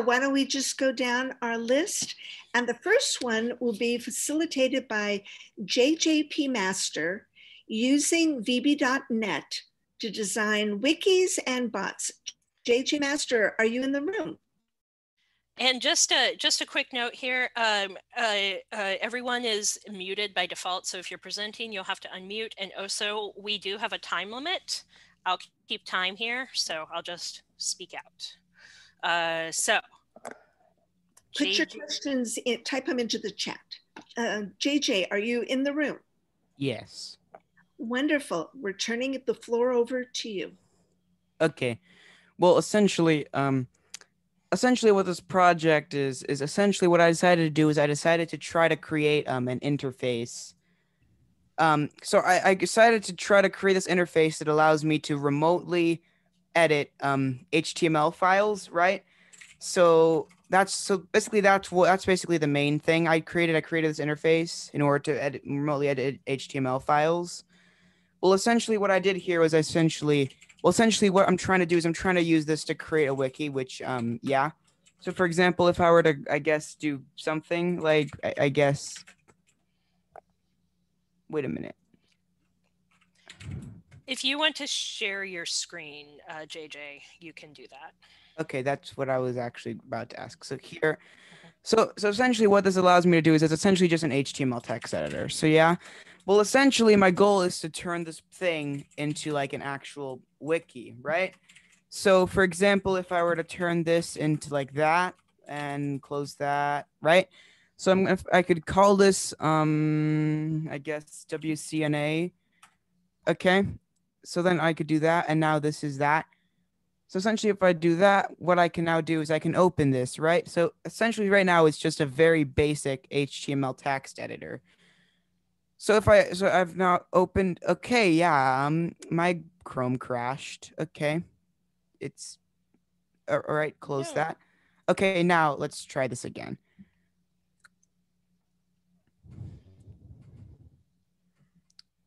why don't we just go down our list? And the first one will be facilitated by JJP Master using VB.net to design wikis and bots. JJ Master, are you in the room? And just a quick note here, everyone is muted by default. So if you're presenting, you'll have to unmute. And also, we do have a time limit. I'll keep time here, so I'll just speak out. Put JJ. Your questions in, type them into the chat. JJ, are you in the room? Yes. Wonderful. We're turning the floor over to you. Okay. Well, essentially what this project is essentially what I decided to do is I decided to try to create an interface. So I decided to try to create this interface that allows me to remotely edit HTML files, right? So that's basically the main thing I created. I created this interface in order to remotely edit HTML files. Well, essentially what I did here was what I'm trying to do is I'm trying to use this to create a wiki, which, yeah. So for example, if I were to, I guess, do something like, wait a minute. If you want to share your screen, JJ, you can do that. Okay, that's what I was actually about to ask. So here, so essentially what this allows me to do is it's essentially just an HTML text editor. So yeah, well, essentially my goal is to turn this thing into like an actual wiki, right? So for example, if I were to turn this into like that and close that, right? So I could call this, I guess, WCNA. Okay, so then I could do that, and now this is that. So essentially, if I do that, what I can now do is I can open this, right? So essentially right now, it's just a very basic HTML text editor. So I've now opened, okay, yeah, my Chrome crashed, okay. It's, all right, close that. Okay, now let's try this again.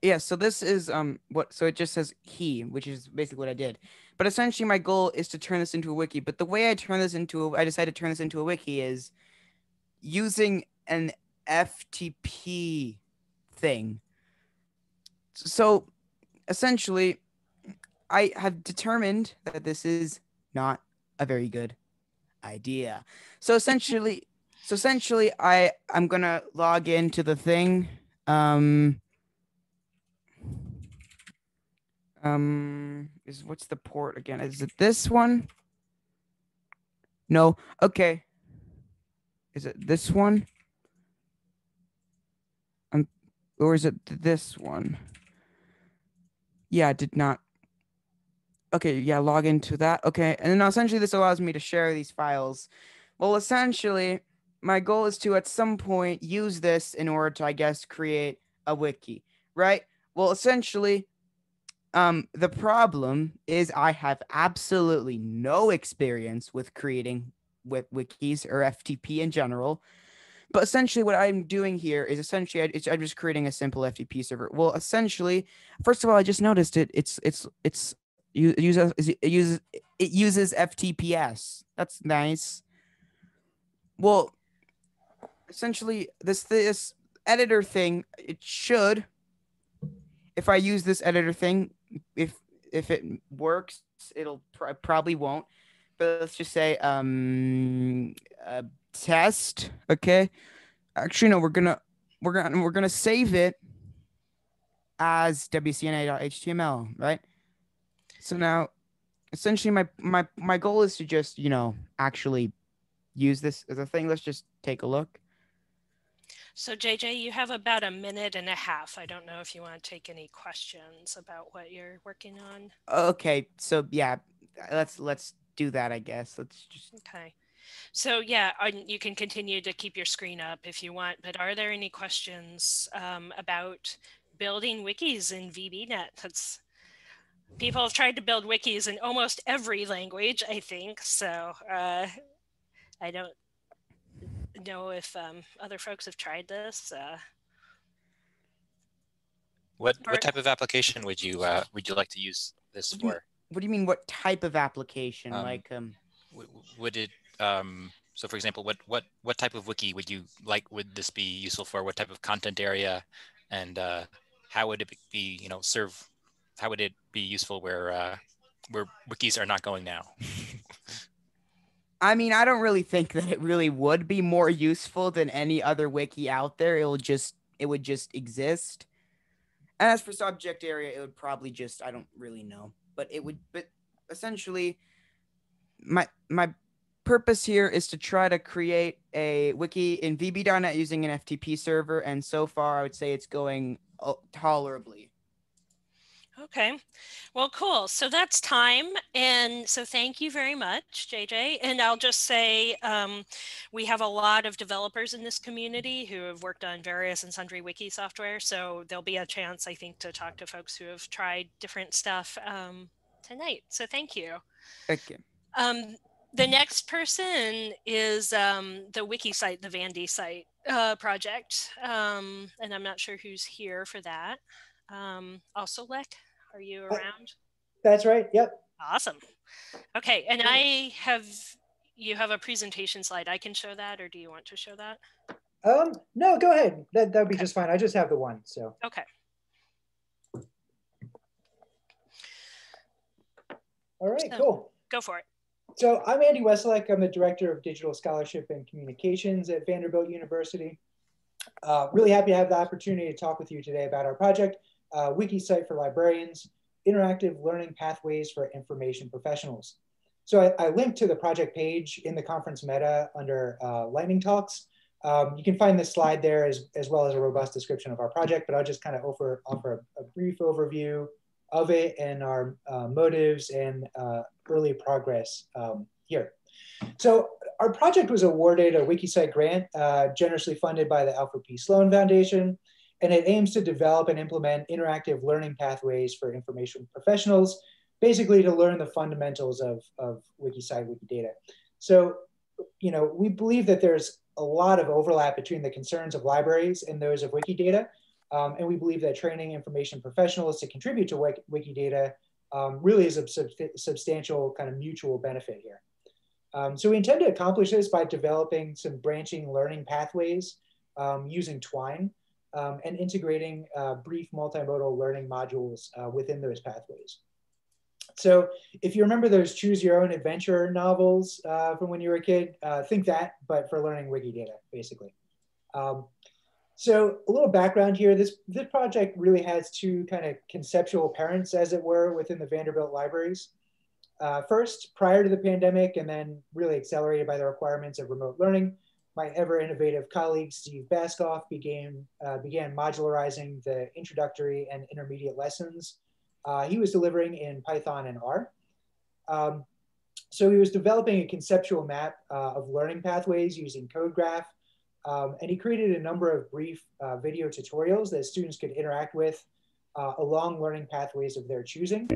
Yeah, so this is, so it just says he, which is basically what I did. But essentially my goal is to turn this into a wiki. But the way I decided to turn this into a wiki is using an FTP thing. So essentially I have determined that this is not a very good idea. So essentially, I'm going to log into the thing. What's the port again? Is it this one? No. Okay. Is it this one? Or is it this one? Yeah, I did not. Okay. Yeah. Log into that. Okay. And then essentially this allows me to share these files. Well, essentially my goal is to, at some point, use this in order to, I guess, create a wiki, right? Well, essentially, the problem is I have absolutely no experience with creating wikis or FTP in general. But essentially what I'm doing here is essentially I'm just creating a simple FTP server. Well, essentially, first of all, I just noticed it uses FTPS. That's nice. Well, essentially this editor thing, it should, if I use this editor thing, if it works, it'll probably won't. But let's just say test. Okay. Actually, no. We're gonna save it as wcna.html, right? So now, essentially, my goal is to just actually use this as a thing. Let's just take a look. So JJ, you have about a minute and a half. I don't know if you want to take any questions about what you're working on. Okay, so yeah, let's do that, I guess. Let's just. Okay, so yeah, you can continue to keep your screen up if you want, but are there any questions about building wikis in VB.net? People have tried to build wikis in almost every language, I think, so I don't know if other folks have tried this. What type of application would you like to use this for? What do you mean? What type of application? Like would it So for example, what type of wiki would you like, would this be useful for? What type of content area, and how would it be, you know, serve, how would it be useful where wikis are not going now? I mean, I don't really think that it really would be more useful than any other wiki out there. It would just exist. And as for subject area, it would probably just, I don't really know, but it would, but essentially my purpose here is to try to create a wiki in VB.net using an FTP server. And so far I would say it's going tolerably. Okay, well, cool. So that's time. And so thank you very much, JJ. And I'll just say we have a lot of developers in this community who have worked on various and sundry wiki software. So there'll be a chance, I think, to talk to folks who have tried different stuff tonight. So thank you. Thank you. The next person is the Wikicite, the Vandy site project. And I'm not sure who's here for that. Also, Lek, are you around? That's right. Yep. Awesome. Okay. And I have, you have a presentation slide. I can show that, or do you want to show that? No, go ahead. That would be just fine. I just have the one. So. Okay. All right, so, cool. Go for it. So I'm Andy Wesselek. I'm the Director of Digital Scholarship and Communications at Vanderbilt University. Really happy to have the opportunity to talk with you today about our project, Wikicite for Librarians, Interactive Learning Pathways for Information Professionals. So I linked to the project page in the conference meta under Lightning Talks. You can find this slide there as well as a robust description of our project, but I'll just kind of offer a brief overview of it and our motives and early progress here. So our project was awarded a Wikicite grant generously funded by the Alfred P. Sloan Foundation, and it aims to develop and implement interactive learning pathways for information professionals, basically to learn the fundamentals of Wikicite, Wikidata. So, you know, we believe that there's a lot of overlap between the concerns of libraries and those of Wikidata, and we believe that training information professionals to contribute to Wikidata really is a substantial kind of mutual benefit here. So we intend to accomplish this by developing some branching learning pathways using Twine and integrating brief multimodal learning modules within those pathways. So if you remember those choose your own adventure novels from when you were a kid, think that, but for learning Wikidata, basically. So a little background here, this project really has two kind of conceptual parents, as it were, within the Vanderbilt libraries. First, prior to the pandemic, and then really accelerated by the requirements of remote learning, my ever innovative colleague, Steve Baskauf, began modularizing the introductory and intermediate lessons he was delivering in Python and R. So he was developing a conceptual map of learning pathways using Code Graph, and he created a number of brief video tutorials that students could interact with along learning pathways of their choosing.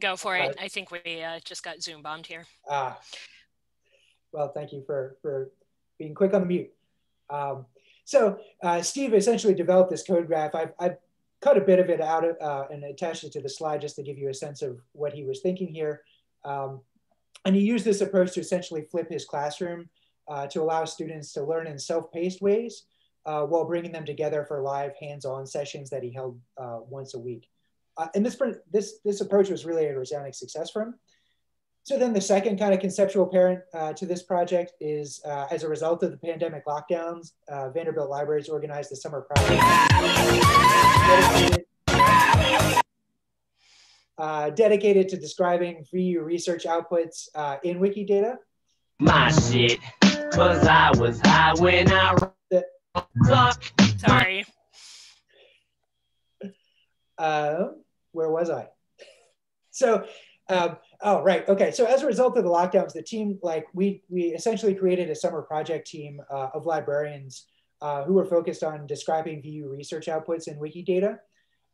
Go for it. I think we just got Zoom bombed here. Well, thank you for being quick on the mute. So Steve essentially developed this code graph. I've cut a bit of it out and attached it to the slide just to give you a sense of what he was thinking here. And he used this approach to essentially flip his classroom to allow students to learn in self-paced ways while bringing them together for live hands-on sessions that he held once a week. And this approach was really a resounding success for him. So then the second kind of conceptual parent to this project is, as a result of the pandemic lockdowns, Vanderbilt Libraries organized the summer project dedicated to describing VU research outputs in Wikidata. My shit, cause I was high when I Sorry. Where was I? So. Oh, right. Okay. So as a result of the lockdowns, the team, we essentially created a summer project team of librarians who were focused on describing VU research outputs in Wikidata.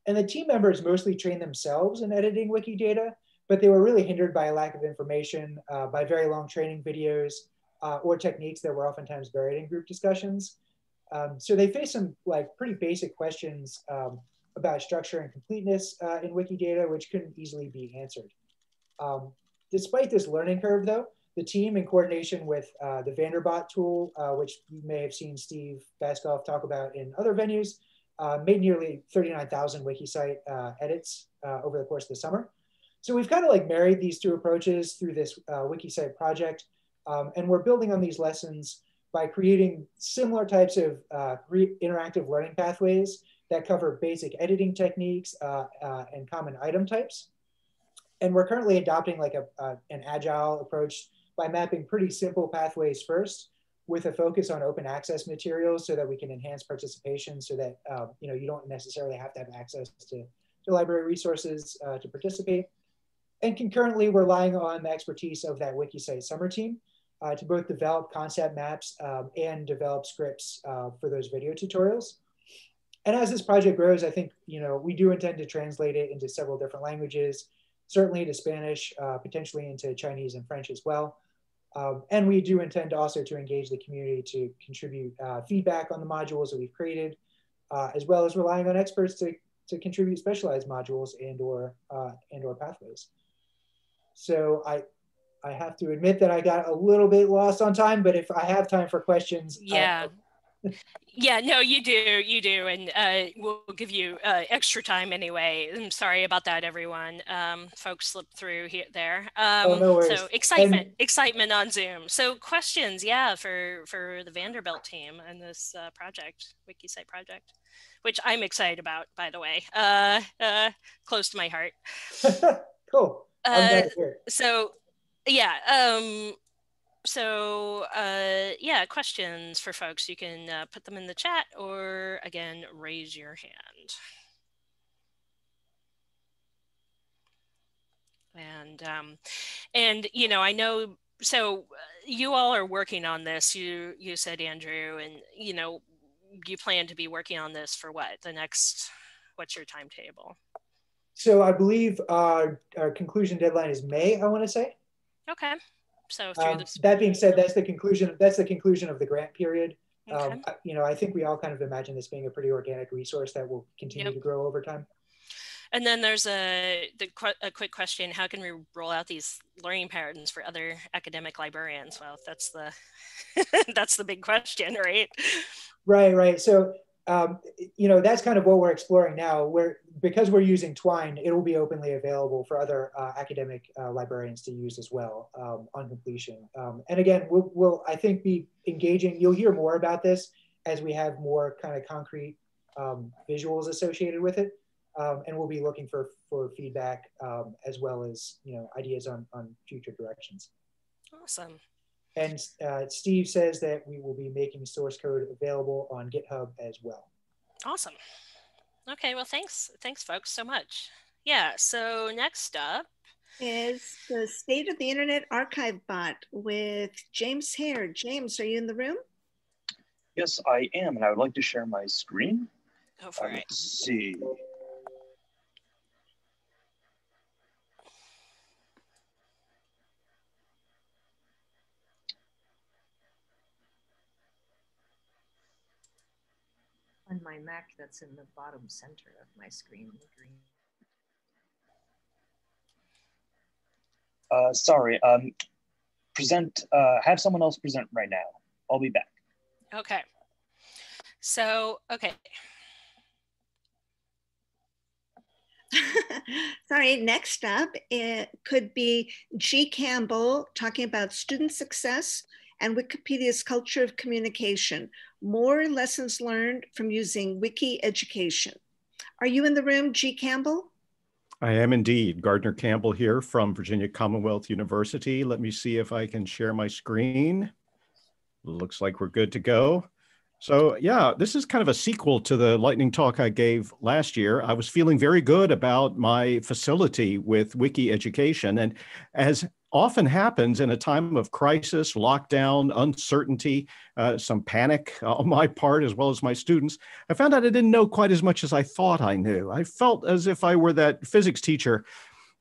And the team members mostly trained themselves in editing Wikidata, but they were really hindered by a lack of information, by very long training videos or techniques that were oftentimes buried in group discussions. So they face some pretty basic questions about structure and completeness in Wikidata, which couldn't easily be answered. Despite this learning curve though, the team in coordination with the Vanderbilt tool, which you may have seen Steve Baskoff talk about in other venues, made nearly 39,000 Wikisite edits over the course of the summer. So we've kind of married these two approaches through this Wikisite project, and we're building on these lessons by creating similar types of interactive learning pathways that cover basic editing techniques and common item types. And we're currently adopting an agile approach by mapping pretty simple pathways first with a focus on open access materials so that we can enhance participation so that you don't necessarily have to have access to library resources to participate. And concurrently, we're relying on the expertise of that Wikisite summer team to both develop concept maps and develop scripts for those video tutorials. And as this project grows, I think we do intend to translate it into several different languages, certainly into Spanish, potentially into Chinese and French as well. And we do intend also to engage the community to contribute feedback on the modules that we've created, as well as relying on experts to contribute specialized modules and/or pathways. So I have to admit that I got a little bit lost on time, but if I have time for questions. Yeah. Yeah, no, you do. And we'll give you extra time anyway. I'm sorry about that, everyone. Folks slipped through there. Oh, no worries. So excitement on Zoom. So questions, yeah, for the Vanderbilt team and this project, Wikisite project, which I'm excited about, by the way, close to my heart. Cool. I'm glad to hear it. So, yeah. Yeah, questions for folks, you can put them in the chat or again, raise your hand. And I know, so you all are working on this, you said, Andrew, and you plan to be working on this for what, what's your timetable? So I believe our conclusion deadline is May, I wanna say. Okay. So that being said, that's the conclusion of the grant period. Okay. I think we all kind of imagine this being a pretty organic resource that will continue to grow over time. And then there's a quick question: how can we roll out these learning patterns for other academic librarians? Well, that's the that's the big question, right? Right. So that's kind of what we're exploring now. Because we're using Twine, it will be openly available for other academic librarians to use as well on completion. And again, we'll I think be engaging. You'll hear more about this as we have more kind of concrete visuals associated with it, and we'll be looking for feedback as well as ideas on future directions. Awesome. And Steve says that we will be making source code available on GitHub as well. Awesome. Okay, well, thanks folks so much. Yeah, so next up is the state of the Internet Archive Bot with James Hare. James, are you in the room? Yes, I am, and I would like to share my screen. Go for it. Let's see. On my Mac, that's in the bottom center of my screen, the green. Sorry, have someone else present right now. I'll be back. Okay. So, okay. Sorry, next up, it could be G. Campbell talking about student success and Wikipedia's culture of communication. More lessons learned from using WikiEducation. Are you in the room, G. Campbell? I am indeed. Gardner Campbell here from Virginia Commonwealth University. Let me see if I can share my screen. Looks like we're good to go. So yeah, this is kind of a sequel to the lightning talk I gave last year. I was feeling very good about my facility with WikiEducation, and as often happens in a time of crisis, lockdown, uncertainty, some panic on my part as well as my students, I found out I didn't know quite as much as I thought I knew. I felt as if I were that physics teacher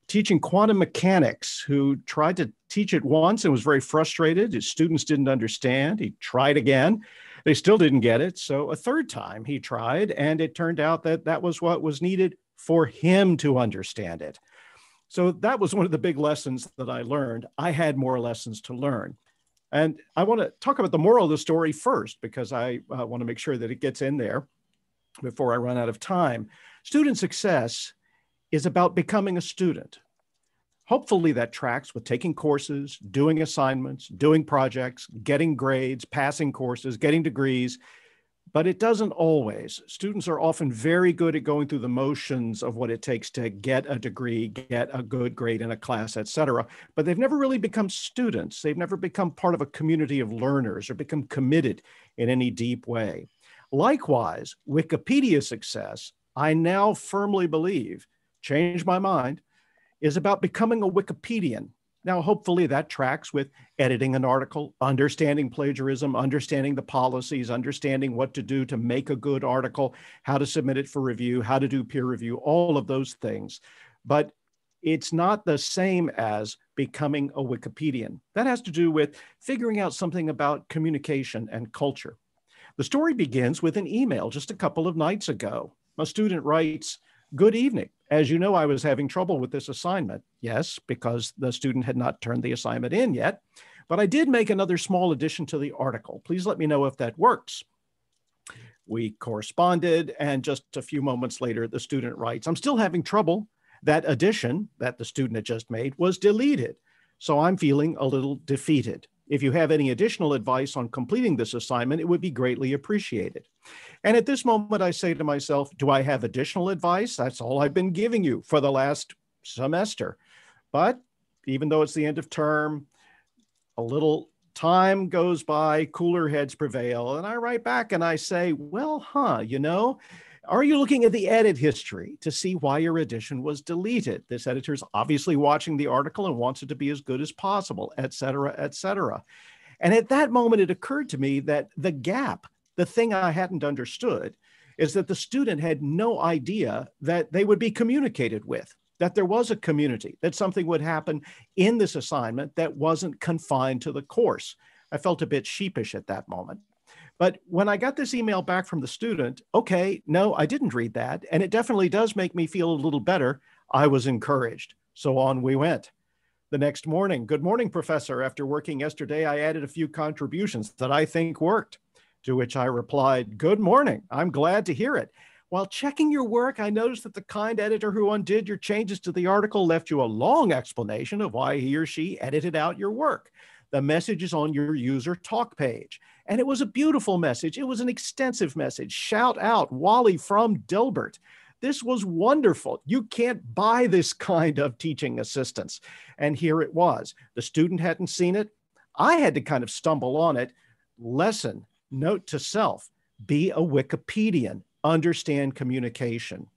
teaching quantum mechanics who tried to teach it once and was very frustrated. His students didn't understand. He tried again. They still didn't get it. So a third time he tried, and it turned out that that was what was needed for him to understand it. So that was one of the big lessons that I learned. I had more lessons to learn. And I want to talk about the moral of the story first, because I want to make sure that it gets in there before I run out of time. Student success is about becoming a student. Hopefully that tracks with taking courses, doing assignments, doing projects, getting grades, passing courses, getting degrees, but it doesn't always. Students are often very good at going through the motions of what it takes to get a degree, get a good grade in a class, et cetera, but they've never really become students. They've never become part of a community of learners or become committed in any deep way. Likewise, Wikipedia success, I now firmly believe, changed my mind, is about becoming a Wikipedian. Now, hopefully that tracks with editing an article, understanding plagiarism, understanding the policies, understanding what to do to make a good article, how to submit it for review, how to do peer review, all of those things. But it's not the same as becoming a Wikipedian. That has to do with figuring out something about communication and culture. The story begins with an email just a couple of nights ago. A student writes, "Good evening. As you know, I was having trouble with this assignment." Yes, because the student had not turned the assignment in yet, "but I did make another small addition to the article. Please let me know if that works." We corresponded, and just a few moments later, the student writes, "I'm still having trouble. That addition that the student had just made was deleted, so I'm feeling a little defeated. If you have any additional advice on completing this assignment, it would be greatly appreciated." And at this moment, I say to myself, do I have additional advice? That's all I've been giving you for the last semester. But even though it's the end of term, a little time goes by, cooler heads prevail. And I write back and I say, well, you know, are you looking at the edit history to see why your edition was deleted? This editor's obviously watching the article and wants it to be as good as possible, et cetera, et cetera. And at that moment, it occurred to me that the gap, the thing I hadn't understood, is that the student had no idea that they would be communicated with, that there was a community, that something would happen in this assignment that wasn't confined to the course. I felt a bit sheepish at that moment. But when I got this email back from the student, okay, no, I didn't read that. And it definitely does make me feel a little better. I was encouraged. So on we went. The next morning, "Good morning, professor. After working yesterday, I added a few contributions that I think worked." To which I replied, "Good morning. I'm glad to hear it. While checking your work, I noticed that the kind editor who undid your changes to the article left you a long explanation of why he or she edited out your work. The message is on your user talk page." And it was a beautiful message. It was an extensive message. Shout out Wally from Dilbert. "This was wonderful. You can't buy this kind of teaching assistance." And here it was. The student hadn't seen it. I had to kind of stumble on it. Lesson, note to self, be a Wikipedian, understand communication.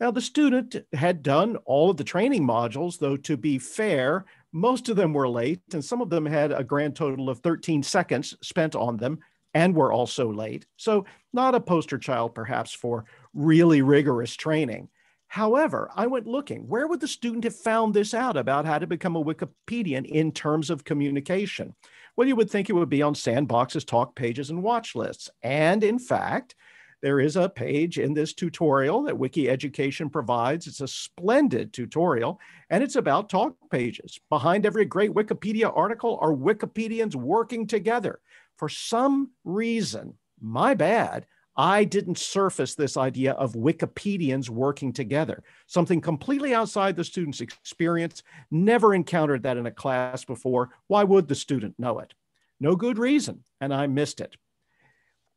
Now, the student had done all of the training modules, though, to be fair, most of them were late, and some of them had a grand total of 13 seconds spent on them and were also late. So not a poster child, perhaps, for really rigorous training. However, I went looking. Where would the student have found this out about how to become a Wikipedian in terms of communication? Well, you would think it would be on sandboxes, talk pages, and watch lists. And in fact, there is a page in this tutorial that WikiEducation provides. It's a splendid tutorial, and it's about talk pages. Behind every great Wikipedia article are Wikipedians working together. For some reason, my bad, I didn't surface this idea of Wikipedians working together, something completely outside the student's experience, never encountered that in a class before. Why would the student know it? No good reason, and I missed it.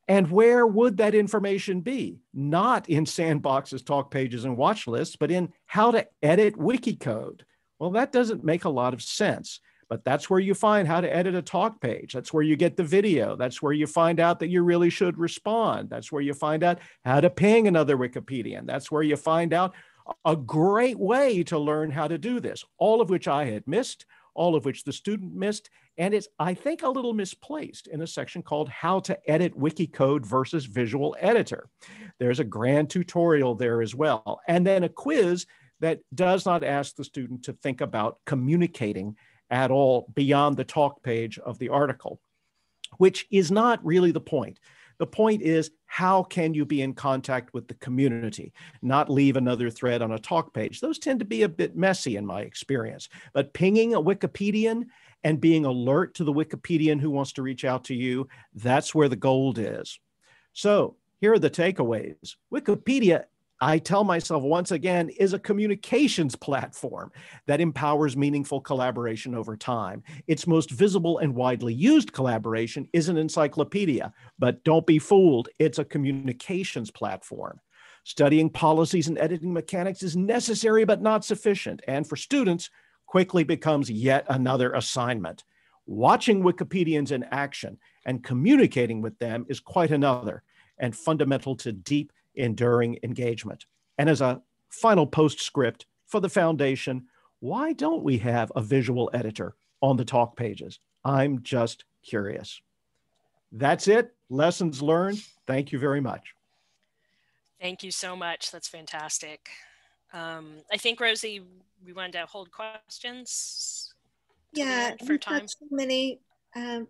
And where would that information be? Not in sandboxes, talk pages, and watch lists, but in how to edit wiki code. Well, that doesn't make a lot of sense, but that's where you find how to edit a talk page. That's where you get the video. That's where you find out that you really should respond. That's where you find out how to ping another Wikipedian. That's where you find out a great way to learn how to do this, all of which I had missed, all of which the student missed. And it's, I think, a little misplaced in a section called How to Edit Wiki Code versus Visual Editor. There's a grand tutorial there as well. And then a quiz that does not ask the student to think about communicating at all beyond the talk page of the article, which is not really the point. The point is, how can you be in contact with the community, not leave another thread on a talk page? Those tend to be a bit messy in my experience, but pinging a Wikipedian and being alert to the Wikipedian who wants to reach out to you, that's where the gold is. So here are the takeaways. Wikipedia, I tell myself once again, is a communications platform that empowers meaningful collaboration over time. Its most visible and widely used collaboration is an encyclopedia, but don't be fooled, it's a communications platform. Studying policies and editing mechanics is necessary but not sufficient, and for students, quickly becomes yet another assignment. Watching Wikipedians in action and communicating with them is quite another, and fundamental to deep, enduring engagement. And as a final postscript for the foundation, why don't we have a visual editor on the talk pages? I'm just curious. That's it. Lessons learned. Thank you very much. Thank you so much. That's fantastic. I think, Rosie, we wanted to hold questions. Yeah, for time. So many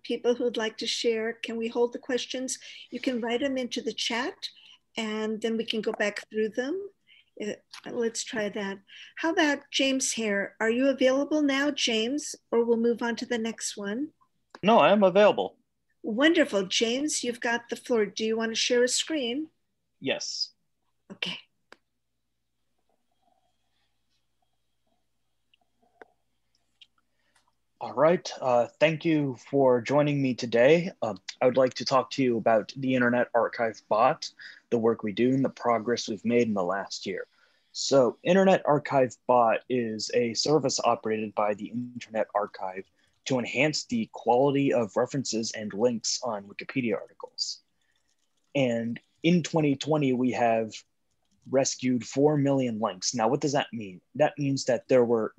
people who'd like to share. Can we hold the questions? You can write them into the chat, and then we can go back through them. Let's try that. How about James Hare? Are you available now, James, or we'll move on to the next one? No, I am available. Wonderful. James, you've got the floor. Do you want to share a screen? Yes. Okay. All right, thank you for joining me today. I would like to talk to you about the Internet Archive Bot, the work we do and the progress we've made in the last year. So Internet Archive Bot is a service operated by the Internet Archive to enhance the quality of references and links on Wikipedia articles. And in 2020, we have rescued 4 million links. Now, what does that mean? That means that there were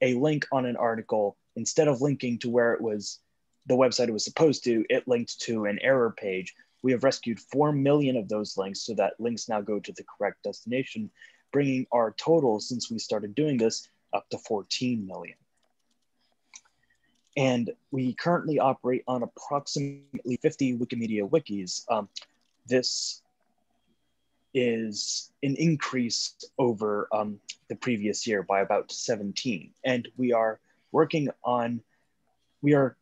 a link on an article. Instead of linking to where it was, the website it was supposed to, it linked to an error page. We have rescued 4 million of those links so that links now go to the correct destination, bringing our total since we started doing this up to 14 million. And we currently operate on approximately 50 Wikimedia wikis. This is an increase over the previous year by about 17. And we are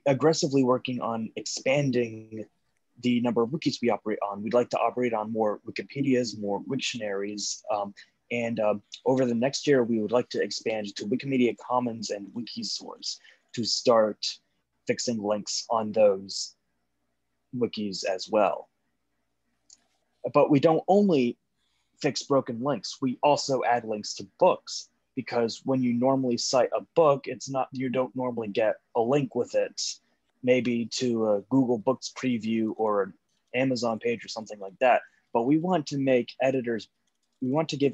aggressively working on expanding the number of wikis we operate on. We'd like to operate on more Wikipedias, more Wiktionaries, and over the next year, we would like to expand to Wikimedia Commons and Wikisource to start fixing links on those wikis as well. But we don't only fix broken links, we also add links to books. Because when you normally cite a book, you don't normally get a link with it, maybe to a Google Books preview or an Amazon page or something like that. But we want to give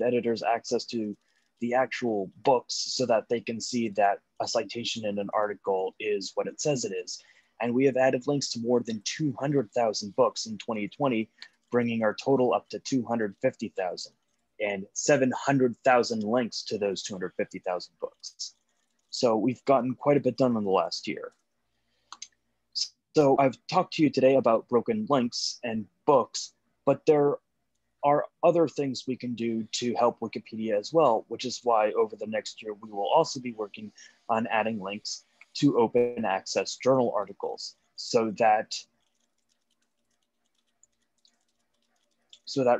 editors access to the actual books so that they can see that a citation in an article is what it says it is. And we have added links to more than 200,000 books in 2020, bringing our total up to 250,000. And 700,000 links to those 250,000 books. So we've gotten quite a bit done in the last year. So I've talked to you today about broken links and books, but there are other things we can do to help Wikipedia as well, which is why over the next year, we will also be working on adding links to open access journal articles so that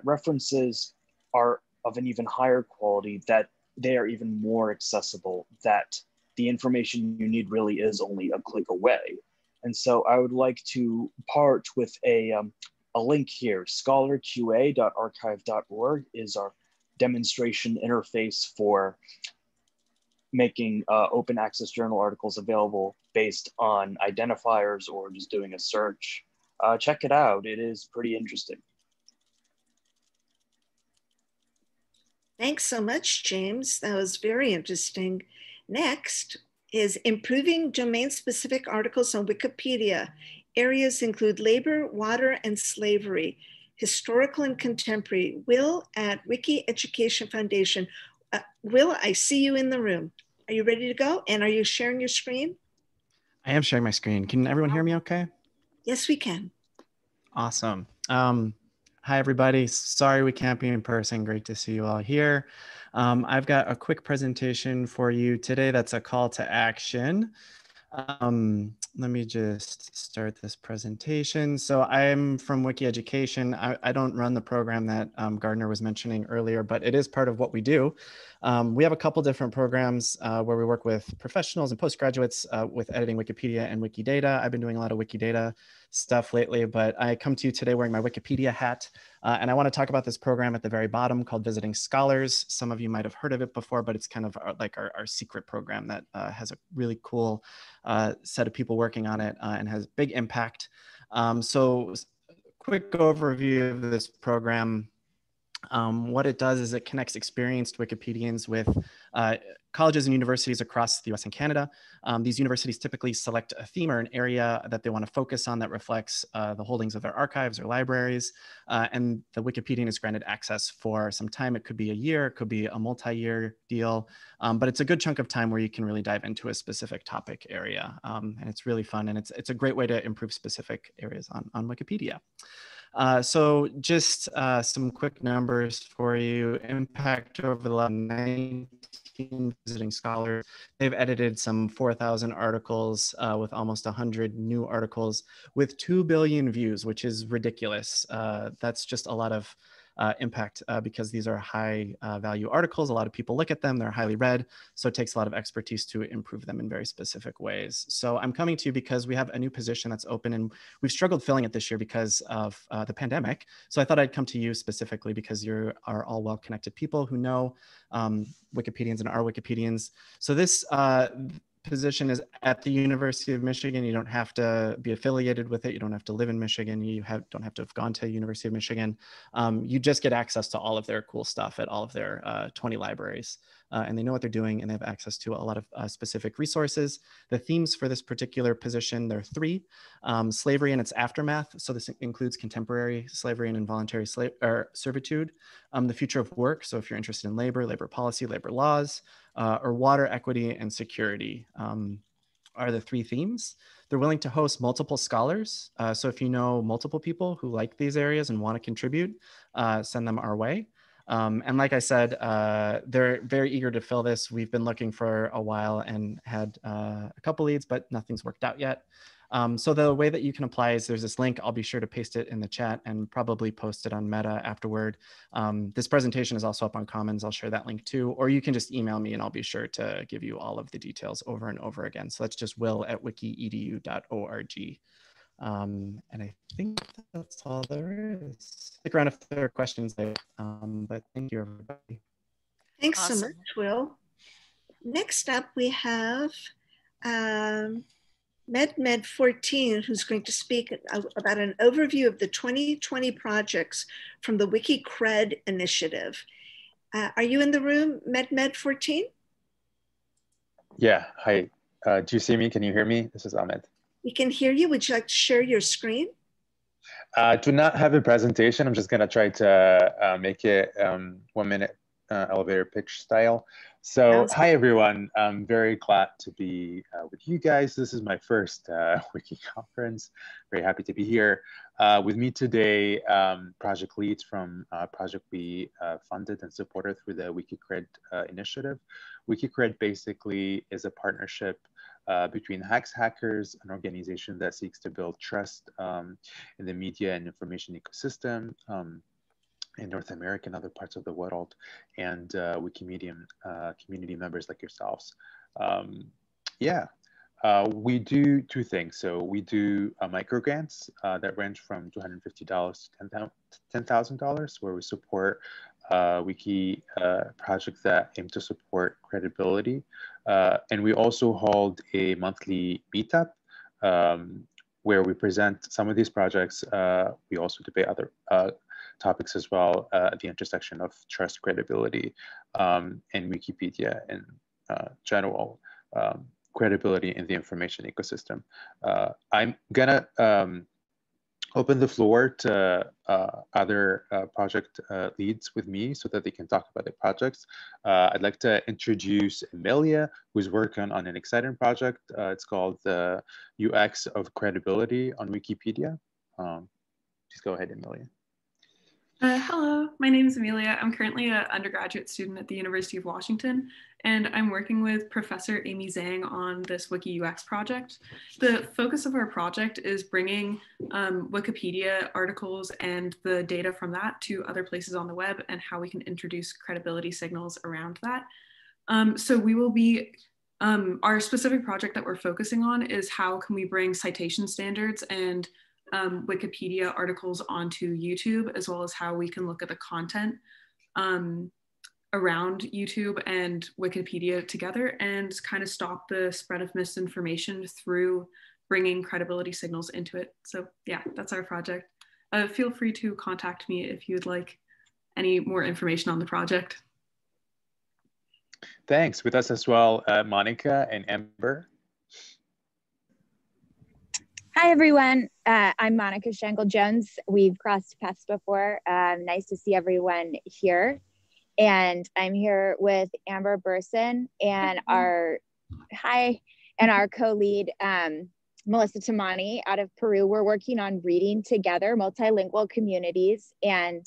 references are of an even higher quality, that they are even more accessible, that the information you need really is only a click away. And so I would like to part with a link here. ScholarQA.archive.org is our demonstration interface for making open access journal articles available based on identifiers or just doing a search. Check it out, it is pretty interesting. Thanks so much, James. That was very interesting. Next is improving domain-specific articles on Wikipedia. Areas include labor, water, and slavery, historical and contemporary. Will at Wiki Education Foundation. Will, I see you in the room. Are you ready to go? And are you sharing your screen? I am sharing my screen. Can everyone hear me okay? Yes, we can. Awesome. Hi, everybody. Sorry we can't be in person. Great to see you all here. I've got a quick presentation for you today that's a call to action. Let me just start this presentation. So I'm from WikiEducation. I don't run the program that Gardner was mentioning earlier, but it is part of what we do. We have a couple different programs where we work with professionals and postgraduates with editing Wikipedia and Wikidata. I've been doing a lot of Wikidata stuff lately, but I come to you today wearing my Wikipedia hat. And I want to talk about this program at the very bottom called Visiting Scholars. Some of you might have heard of it before, but it's kind of our secret program that has a really cool set of people working on it and has big impact. So quick overview of this program. What it does is it connects experienced Wikipedians with colleges and universities across the US and Canada. These universities typically select a theme or an area that they want to focus on that reflects the holdings of their archives or libraries. And the Wikipedian is granted access for some time. It could be a year, it could be a multi-year deal, but it's a good chunk of time where you can really dive into a specific topic area. And it's really fun, and it's a great way to improve specific areas on Wikipedia. So just some quick numbers for you. Impact over the last 19 visiting scholars. They've edited some 4,000 articles with almost 100 new articles with 2 billion views, which is ridiculous. That's just a lot of impact because these are high value articles. A lot of people look at them, they're highly read. So it takes a lot of expertise to improve them in very specific ways. So I'm coming to you because we have a new position that's open, and we've struggled filling it this year because of the pandemic. So I thought I'd come to you specifically because you are all well-connected people who know Wikipedians and are Wikipedians. So this position is at the University of Michigan. You don't have to be affiliated with it. You don't have to live in Michigan. You don't have to have gone to University of Michigan. You just get access to all of their cool stuff at all of their 20 libraries. And they know what they're doing, and they have access to a lot of specific resources. The themes for this particular position, there are three. Slavery and its aftermath. So this includes contemporary slavery and involuntary servitude. The future of work. So if you're interested in labor, labor policy, labor laws, or water, equity, and security are the three themes. They're willing to host multiple scholars. So if you know multiple people who like these areas and want to contribute, send them our way. And like I said, they're very eager to fill this. We've been looking for a while and had a couple leads, but nothing's worked out yet. So the way that you can apply is there's this link. I'll be sure to paste it in the chat and probably post it on Meta afterward. This presentation is also up on Commons. I'll share that link too, or you can just email me and I'll be sure to give you all of the details over and over again. So that's just will@wikiedu.org. And I think that's all there is. Stick around if there are questions there, but thank you, everybody. Thanks awesome. So much, Will. Next up, we have MedMed14, who's going to speak about an overview of the 2020 projects from the WikiCred initiative. Are you in the room, MedMed14? Yeah, hi. Do you see me? Can you hear me? This is Ahmed. We can hear you. Would you like to share your screen? I do not have a presentation. I'm just going to try to make it 1 minute elevator pitch style. So hi, everyone. I'm very glad to be with you guys. This is my first Wiki conference. Very happy to be here. With me today, project leads from a project we funded and supported through the WikiCred initiative. WikiCred basically is a partnership between hackers, an organization that seeks to build trust in the media and information ecosystem in North America and other parts of the world, and Wikimedium community members like yourselves. We do two things. So we do micro grants that range from $250 to $10,000, where we support wiki projects that aim to support credibility. And we also hold a monthly meetup where we present some of these projects. We also debate other topics as well at the intersection of trust, credibility, and Wikipedia in general, credibility in the information ecosystem. I'm gonna open the floor to other project leads with me so that they can talk about their projects. I'd like to introduce Amelia, who's working on an exciting project. It's called the UX of Credibility on Wikipedia. just go ahead, Amelia. Hello, my name is Amelia. I'm currently an undergraduate student at the University of Washington, and I'm working with Professor Amy Zhang on this Wiki UX project. The focus of our project is bringing Wikipedia articles and the data from that to other places on the web and how we can introduce credibility signals around that. So we will be, our specific project that we're focusing on is how can we bring citation standards and Wikipedia articles onto YouTube, as well as how we can look at the content around YouTube and Wikipedia together and kind of stop the spread of misinformation through bringing credibility signals into it. So yeah, that's our project. Feel free to contact me if you'd like any more information on the project. Thanks. With us as well, Monica and Amber. Hi, everyone. I'm Monica Shangle-Jones. We've crossed paths before. Nice to see everyone here. And I'm here with Amber Burson and our co-lead, Melissa Tamani out of Peru. We're working on Reading Together, Multilingual Communities and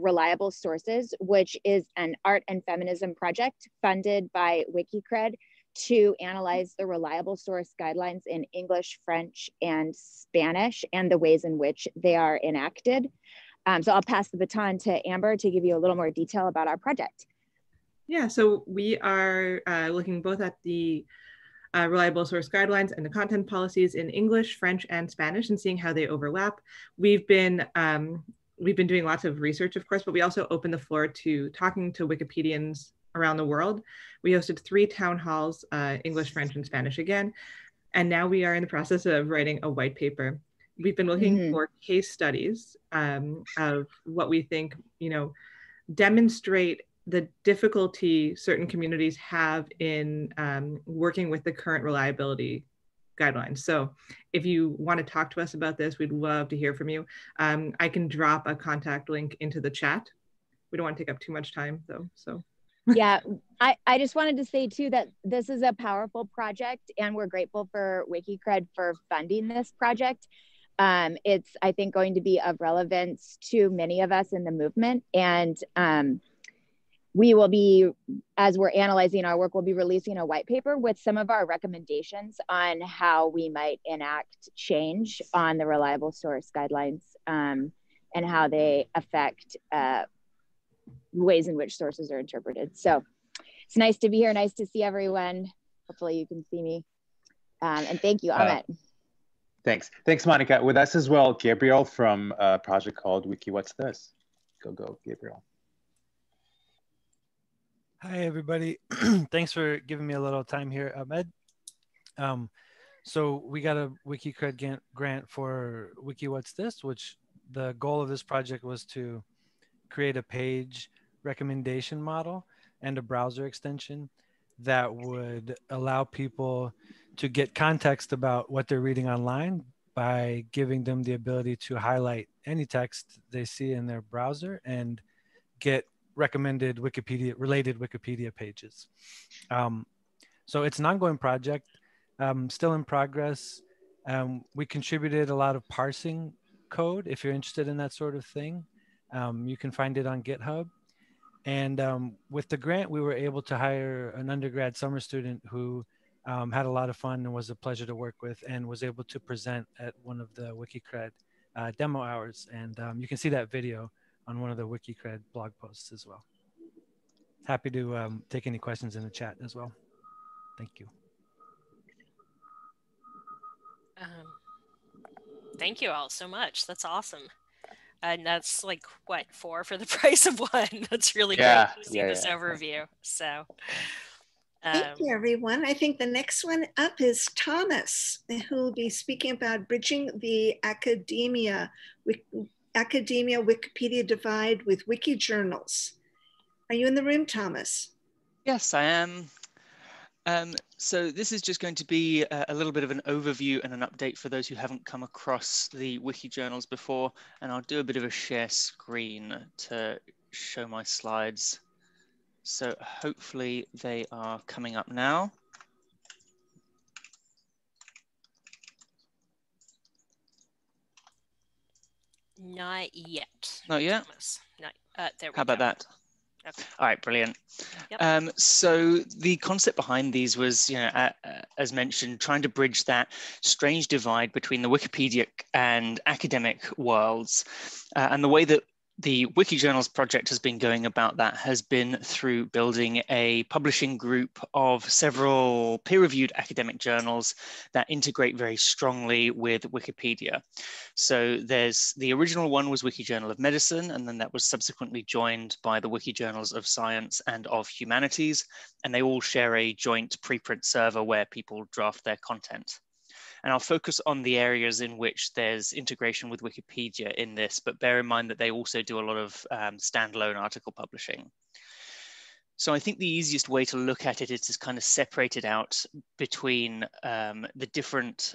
Reliable Sources, which is an art and feminism project funded by WikiCred to analyze the reliable source guidelines in English, French, and Spanish and the ways in which they are enacted. So I'll pass the baton to Amber to give you a little more detail about our project. Yeah, so we are looking both at the reliable source guidelines and the content policies in English, French, and Spanish and seeing how they overlap. We've been doing lots of research, of course, but we also open the floor to talking to Wikipedians around the world. We hosted 3 town halls, English, French, and Spanish again. And now we are in the process of writing a white paper. We've been looking for case studies of what we think, you know, demonstrate the difficulty certain communities have in working with the current reliability guidelines. So if you want to talk to us about this, we'd love to hear from you. I can drop a contact link into the chat. We don't want to take up too much time though, so. Yeah, I just wanted to say too that this is a powerful project and we're grateful for WikiCred for funding this project. It's, I think, going to be of relevance to many of us in the movement. And we will be, as we're analyzing our work, we'll be releasing a white paper with some of our recommendations on how we might enact change on the reliable source guidelines and how they affect ways in which sources are interpreted. So it's nice to be here. Nice to see everyone. Hopefully you can see me. And thank you, Ahmed. Thanks. Thanks, Monica. With us as well, Gabriel from a project called Wiki What's This? Go, go, Gabriel. Hi, everybody. Thanks for giving me a little time here, Ahmed. So we got a WikiCred grant for Wiki What's This, which the goal of this project was to create a page recommendation model and a browser extension that would allow people to get context about what they're reading online by giving them the ability to highlight any text they see in their browser and get recommended related Wikipedia pages. So it's an ongoing project, still in progress. We contributed a lot of parsing code if you're interested in that sort of thing. You can find it on GitHub. And with the grant, we were able to hire an undergrad summer student who had a lot of fun and was a pleasure to work with and was able to present at one of the WikiCred demo hours. And you can see that video on one of the WikiCred blog posts as well. Happy to take any questions in the chat as well. Thank you. Thank you all so much. That's awesome. And that's like, what, 4 for the price of 1? That's really great to see this overview. So, thank you, everyone. I think the next one up is Thomas, who will be speaking about bridging the academia-Wikipedia divide with wiki journals. Are you in the room, Thomas? Yes, I am. So this is just going to be a little bit of an overview and an update for those who haven't come across the wiki journals before, and I'll do a bit of a share screen to show my slides. So hopefully they are coming up now. Not yet. Not yet? Not, there we go. How about that? Okay. All right, brilliant. Yep. So the concept behind these was, you know, as mentioned, trying to bridge that strange divide between the Wikipedia and academic worlds. And the way that the Wikijournals project has been going about that has been through building a publishing group of several peer-reviewed academic journals that integrate very strongly with Wikipedia. So there's the original one was Wikijournal of Medicine, and then that was subsequently joined by the Wikijournals of Science and of Humanities, and they all share a joint preprint server where people draft their content. And I'll focus on the areas in which there's integration with Wikipedia in this, but bear in mind that they also do a lot of standalone article publishing. So I think the easiest way to look at it is to kind of separate it out between the different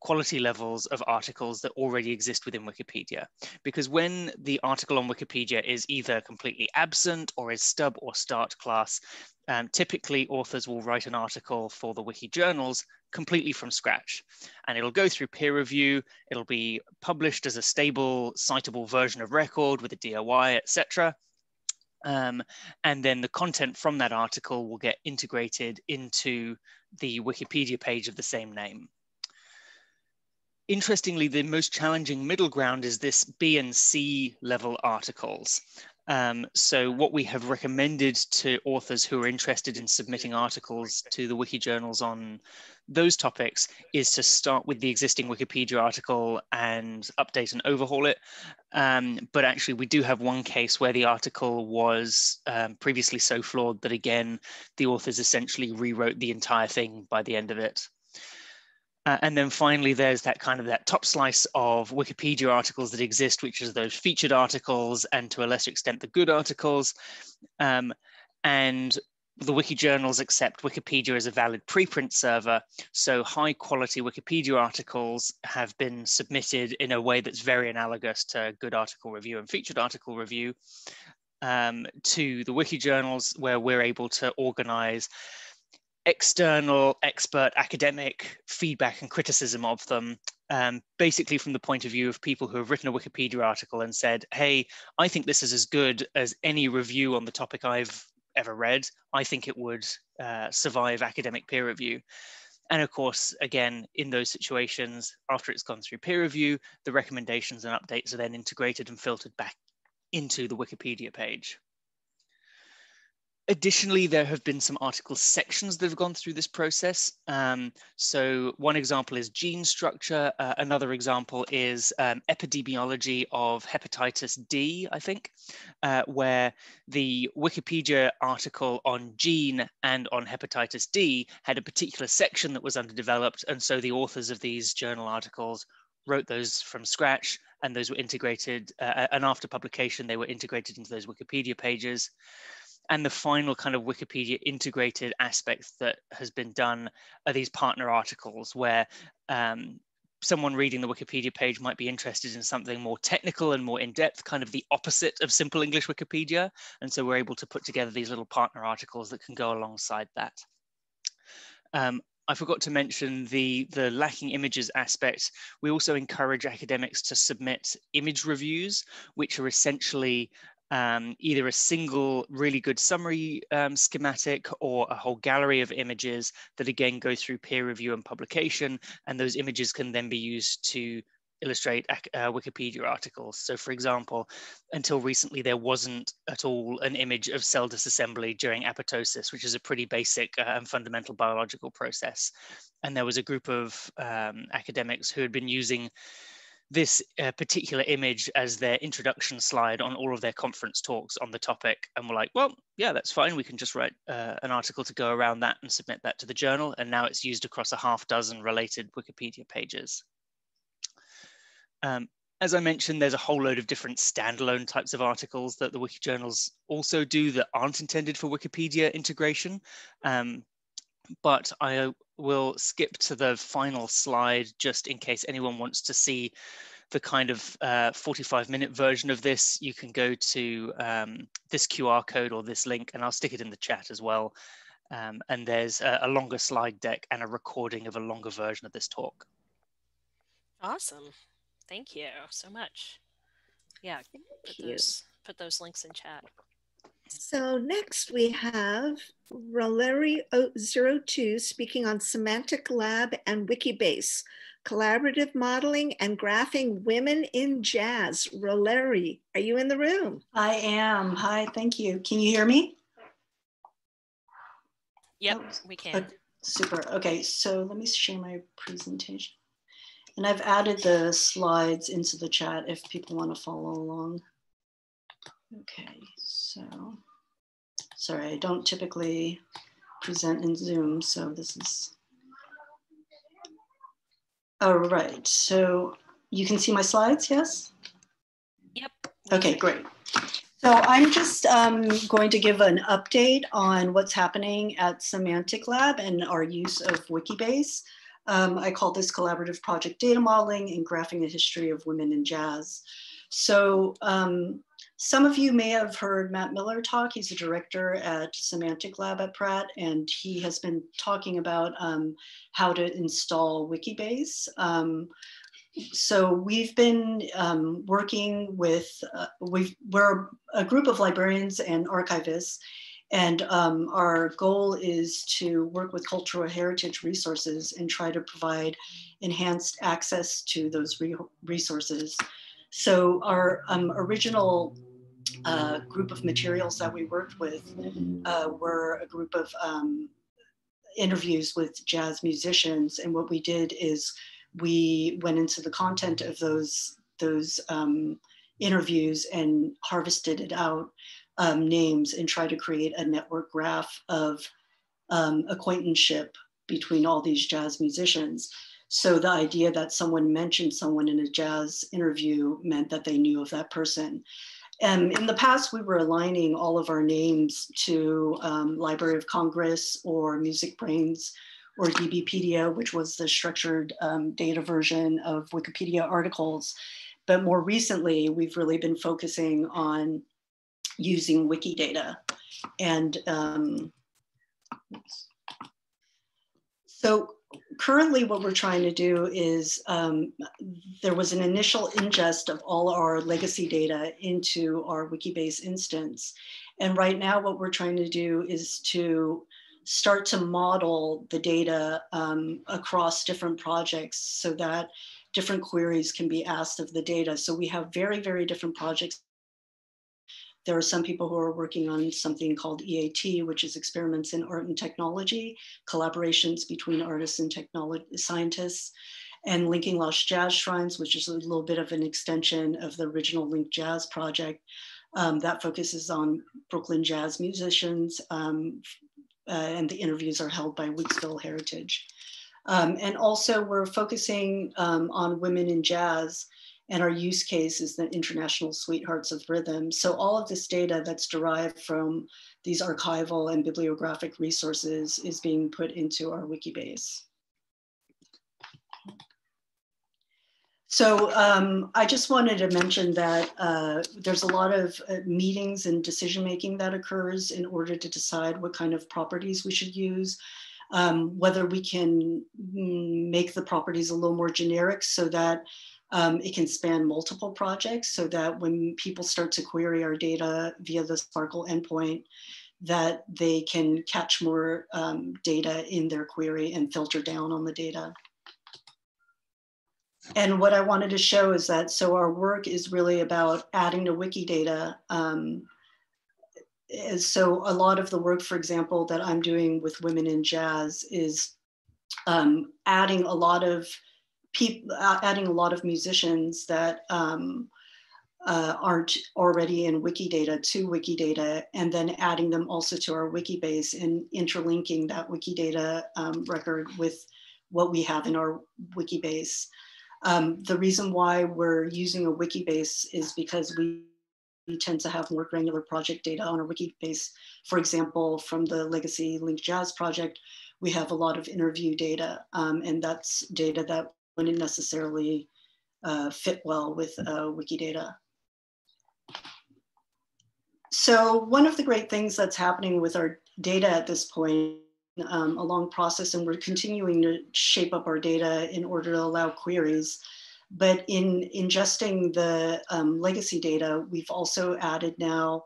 quality levels of articles that already exist within Wikipedia. Because when the article on Wikipedia is either completely absent or is stub or start class, typically authors will write an article for the Wikijournals completely from scratch, and it'll go through peer review, it'll be published as a stable, citable version of record with a DOI, etc. And then the content from that article will get integrated into the Wikipedia page of the same name. Interestingly, the most challenging middle ground is this B and C level articles. So what we have recommended to authors who are interested in submitting articles to the Wikijournals on those topics is to start with the existing Wikipedia article and update and overhaul it. But actually, we do have one case where the article was previously so flawed that, again, the authors essentially rewrote the entire thing by the end of it. And then finally, there's that kind of that top slice of Wikipedia articles that exist, which is those featured articles and to a lesser extent the good articles. And the Wikijournals accept Wikipedia as a valid preprint server. So high quality Wikipedia articles have been submitted in a way that's very analogous to good article review and featured article review to the Wikijournals, where we're able to organize external expert academic feedback and criticism of them, basically from the point of view of people who have written a Wikipedia article and said, hey, I think this is as good as any review on the topic I've ever read. I think it would survive academic peer review. And of course, again, in those situations, after it's gone through peer review, the recommendations and updates are then integrated and filtered back into the Wikipedia page. Additionally, there have been some article sections that have gone through this process. So one example is gene structure. Another example is epidemiology of hepatitis D, I think, where the Wikipedia article on gene and on hepatitis D had a particular section that was underdeveloped. And so the authors of these journal articles wrote those from scratch, and those were integrated. And after publication, they were integrated into those Wikipedia pages. And the final kind of Wikipedia integrated aspect that has been done are these partner articles where someone reading the Wikipedia page might be interested in something more technical and more in-depth, kind of the opposite of simple English Wikipedia. And so we're able to put together these little partner articles that can go alongside that. I forgot to mention the lacking images aspect. We also encourage academics to submit image reviews, which are essentially either a single really good summary schematic or a whole gallery of images that again go through peer review and publication, and those images can then be used to illustrate Wikipedia articles. So for example, until recently there wasn't at all an image of cell disassembly during apoptosis, which is a pretty basic and fundamental biological process. And there was a group of academics who had been using this particular image as their introduction slide on all of their conference talks on the topic. And we're like, well, yeah, that's fine. We can just write an article to go around that and submit that to the journal. And now it's used across a half-dozen related Wikipedia pages. As I mentioned, there's a whole load of different standalone types of articles that the Wikijournals also do that aren't intended for Wikipedia integration. But I will skip to the final slide just in case anyone wants to see the kind of 45-minute version of this. You can go to this QR code or this link, and I'll stick it in the chat as well. And there's a longer slide deck and a recording of a longer version of this talk. Awesome. Thank you so much. Yeah, put those links in chat. So next we have Roleri02 speaking on Semantic Lab and Wikibase, collaborative modeling and graphing women in jazz. Roleri, are you in the room? I am. Hi, thank you. Can you hear me? Yep, we can. Oh, super. Okay, so let me share my presentation. And I've added the slides into the chat if people want to follow along. Okay, so sorry, I don't typically present in Zoom, so this is. All right, so you can see my slides, yes? Yep. Okay, great. So I'm just going to give an update on what's happening at Semantic Lab and our use of Wikibase. I call this collaborative project data modeling and graphing the history of women in jazz. So some of you may have heard Matt Miller talk. He's a director at Semantic Lab at Pratt, and he has been talking about how to install Wikibase. So we've been working with, we're a group of librarians and archivists, and our goal is to work with cultural heritage resources and try to provide enhanced access to those resources. So our original group of materials that we worked with were a group of interviews with jazz musicians. And what we did is we went into the content of those interviews and harvested it out, names, and tried to create a network graph of acquaintanceship between all these jazz musicians. So the idea that someone mentioned someone in a jazz interview meant that they knew of that person. And in the past, we were aligning all of our names to Library of Congress or Music Brains or DBpedia, which was the structured data version of Wikipedia articles. But more recently, we've really been focusing on using Wikidata. And so currently what we're trying to do is there was an initial ingest of all our legacy data into our Wikibase instance. And right now what we're trying to do is to start to model the data across different projects so that different queries can be asked of the data. So we have very, very different projects. There are some people who are working on something called EAT, which is experiments in art and technology, collaborations between artists and scientists, and linking lost jazz shrines, which is a little bit of an extension of the original Linked Jazz project that focuses on Brooklyn jazz musicians, and the interviews are held by Wikesville Heritage. And also we're focusing on women in jazz, and our use case is the International Sweethearts of Rhythm. So all of this data that's derived from these archival and bibliographic resources is being put into our Wikibase. So I just wanted to mention that there's a lot of meetings and decision-making that occurs in order to decide what kind of properties we should use. Whether we can make the properties a little more generic so that it can span multiple projects, so that when people start to query our data via the Sparkle endpoint, that they can catch more data in their query and filter down on the data. And what I wanted to show is that, so our work is really about adding to Wikidata. So a lot of the work, for example, that I'm doing with women in jazz is adding a lot of people, adding a lot of musicians that aren't already in Wikidata to Wikidata, and then adding them also to our Wikibase and interlinking that Wikidata record with what we have in our Wikibase. The reason why we're using a Wikibase is because we tend to have more granular project data on our Wikibase. For example, from the Legacy Linked Jazz project, we have a lot of interview data, and that's data that wouldn't necessarily fit well with Wikidata. So one of the great things that's happening with our data at this point, a long process, and we're continuing to shape up our data in order to allow queries, But in ingesting the legacy data, we've also added now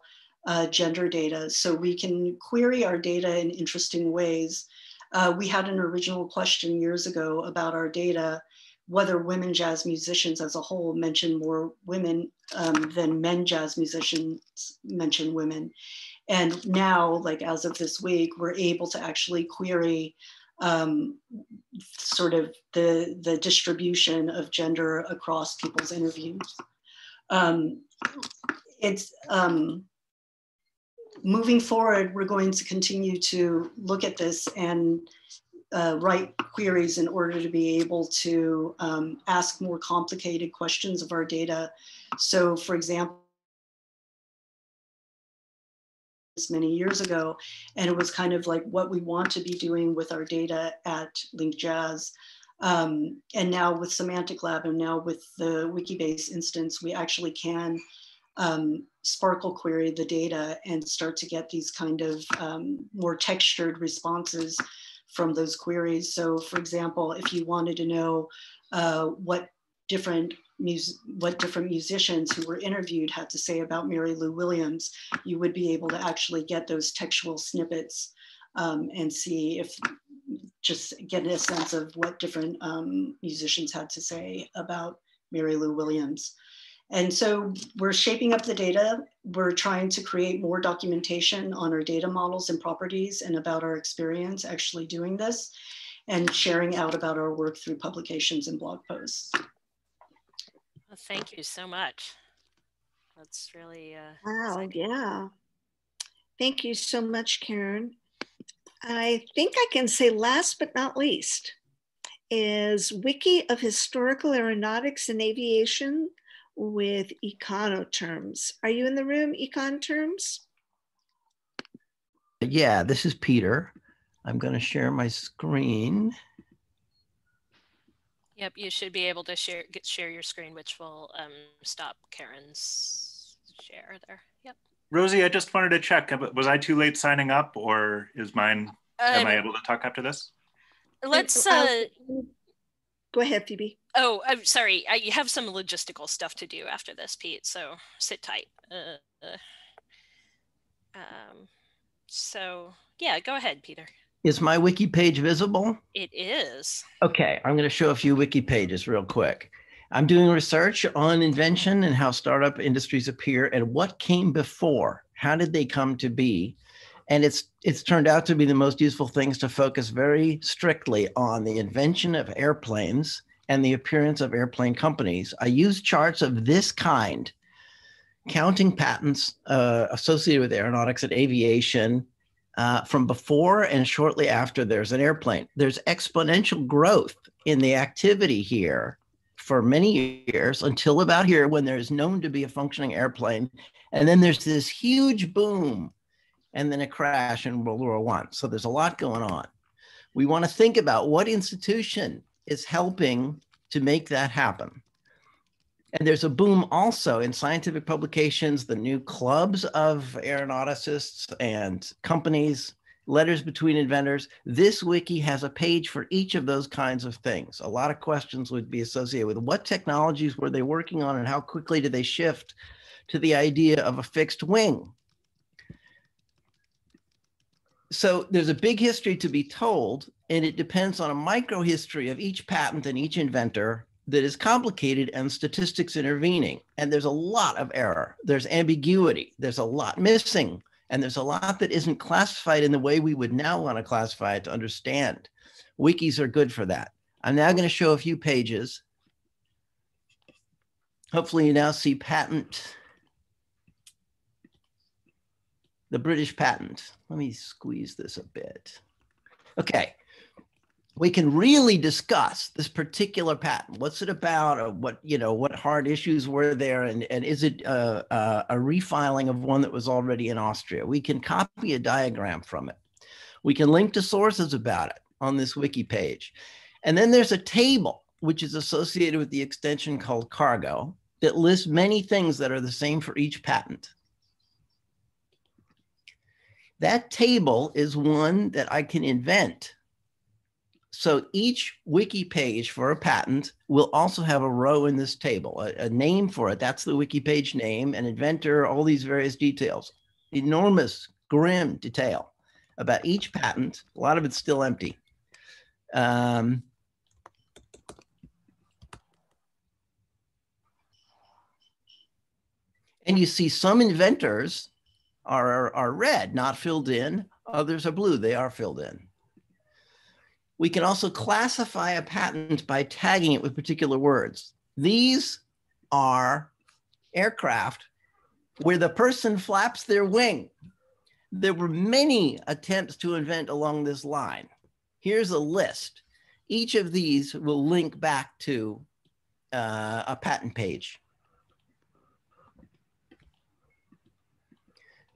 gender data. So we can query our data in interesting ways. We had an original question years ago about our data, whether women jazz musicians as a whole mention more women than men jazz musicians mention women. And now, like as of this week, we're able to actually query sort of the distribution of gender across people's interviews. Moving forward, we're going to continue to look at this and write queries in order to be able to ask more complicated questions of our data. So for example, many years ago, and it was kind of like what we want to be doing with our data at Linked Jazz. And now with Semantic Lab and now with the Wikibase instance, we actually can Sparkle query the data and start to get these kind of more textured responses from those queries. So for example, if you wanted to know what different musicians who were interviewed had to say about Mary Lou Williams, you would be able to actually get those textual snippets and see if, just get a sense of what different musicians had to say about Mary Lou Williams. And so we're shaping up the data. We're trying to create more documentation on our data models and properties and about our experience actually doing this and sharing out about our work through publications and blog posts. Well, thank you so much. That's really wow, exciting. Yeah. Thank you so much, Karen. I think I can say last but not least is Wiki of Historical Aeronautics and Aviation with Econoterms. Are you in the room, Econoterms? Yeah, this is Peter. I'm going to share my screen. Yep, you should be able to share your screen, which will stop Karen's share there. Yep. Rosie, I just wanted to check, was I too late signing up, or is mine, am I able to talk after this? Let's, go ahead, Phoebe. Oh, I'm sorry, I have some logistical stuff to do after this, Pete, so sit tight. So yeah, go ahead, Peter. Is my wiki page visible? It is. Okay, I'm going to show a few wiki pages real quick. I'm doing research on invention and how startup industries appear and what came before. How did they come to be? And it's turned out to be the most useful things to focus very strictly on the invention of airplanes and the appearance of airplane companies. I use charts of this kind, counting patents associated with aeronautics and aviation, from before and shortly after there's an airplane. There's exponential growth in the activity here for many years until about here when there is known to be a functioning airplane. And then there's this huge boom and then a crash in World War I. So there's a lot going on. We want to think about what institution is helping to make that happen. And there's a boom also in scientific publications, the new clubs of aeronauticists and companies, letters between inventors. This wiki has a page for each of those kinds of things. A lot of questions would be associated with what technologies were they working on and how quickly did they shift to the idea of a fixed wing? So there's a big history to be told, and it depends on a micro history of each patent and each inventor that is complicated and statistics intervening. And there's a lot of error. There's ambiguity. There's a lot missing. And there's a lot that isn't classified in the way we would now want to classify it to understand. Wikis are good for that. I'm now going to show a few pages. Hopefully you now see patent, the British patent. Let me squeeze this a bit. Okay. We can really discuss this particular patent. What's it about? What, you know, what hard issues were there? And is it a refiling of one that was already in Austria? We can copy a diagram from it. We can link to sources about it on this wiki page. And then there's a table, which is associated with the extension called cargo, that lists many things that are the same for each patent. That table is one that I can invent. So each wiki page for a patent will also have a row in this table, a name for it. That's the wiki page name, an inventor, all these various details. Enormous, grim detail about each patent. A lot of it's still empty. And you see some inventors are red, not filled in. Others are blue. They are filled in. We can also classify a patent by tagging it with particular words. These are aircraft where the person flaps their wing. There were many attempts to invent along this line. Here's a list. Each of these will link back to a patent page.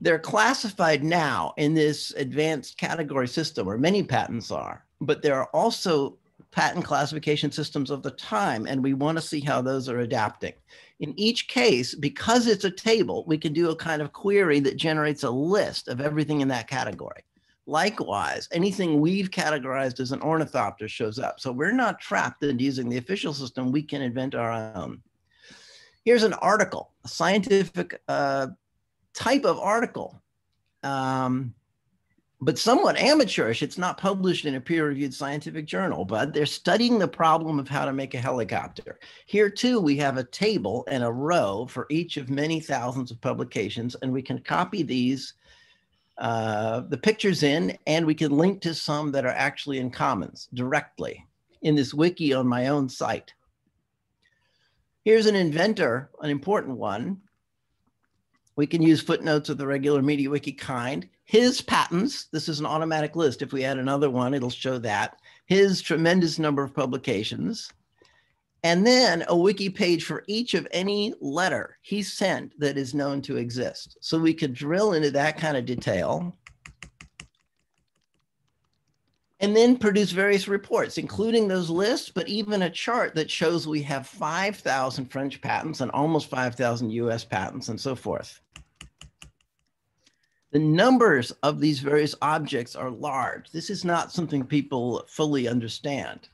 They're classified now in this advanced category system, where many patents are. But there are also patent classification systems of the time, and we want to see how those are adapting. In each case, because it's a table, we can do a kind of query that generates a list of everything in that category. Likewise, anything we've categorized as an ornithopter shows up. So we're not trapped in using the official system. We can invent our own. Here's an article, a scientific type of article. But somewhat amateurish. It's not published in a peer-reviewed scientific journal, but they're studying the problem of how to make a helicopter. Here too, we have a table and a row for each of many thousands of publications, and we can copy these, the pictures in, and we can link to some that are actually in Commons directly in this wiki on my own site. Here's an inventor, an important one. We can use footnotes of the regular MediaWiki kind. His patents, this is an automatic list. If we add another one, it'll show that. His tremendous number of publications. And then a wiki page for each of any letter he sent that is known to exist. So we could drill into that kind of detail. And then produce various reports, including those lists, but even a chart that shows we have 5,000 French patents and almost 5,000 US patents and so forth. The numbers of these various objects are large. This is not something people fully understand.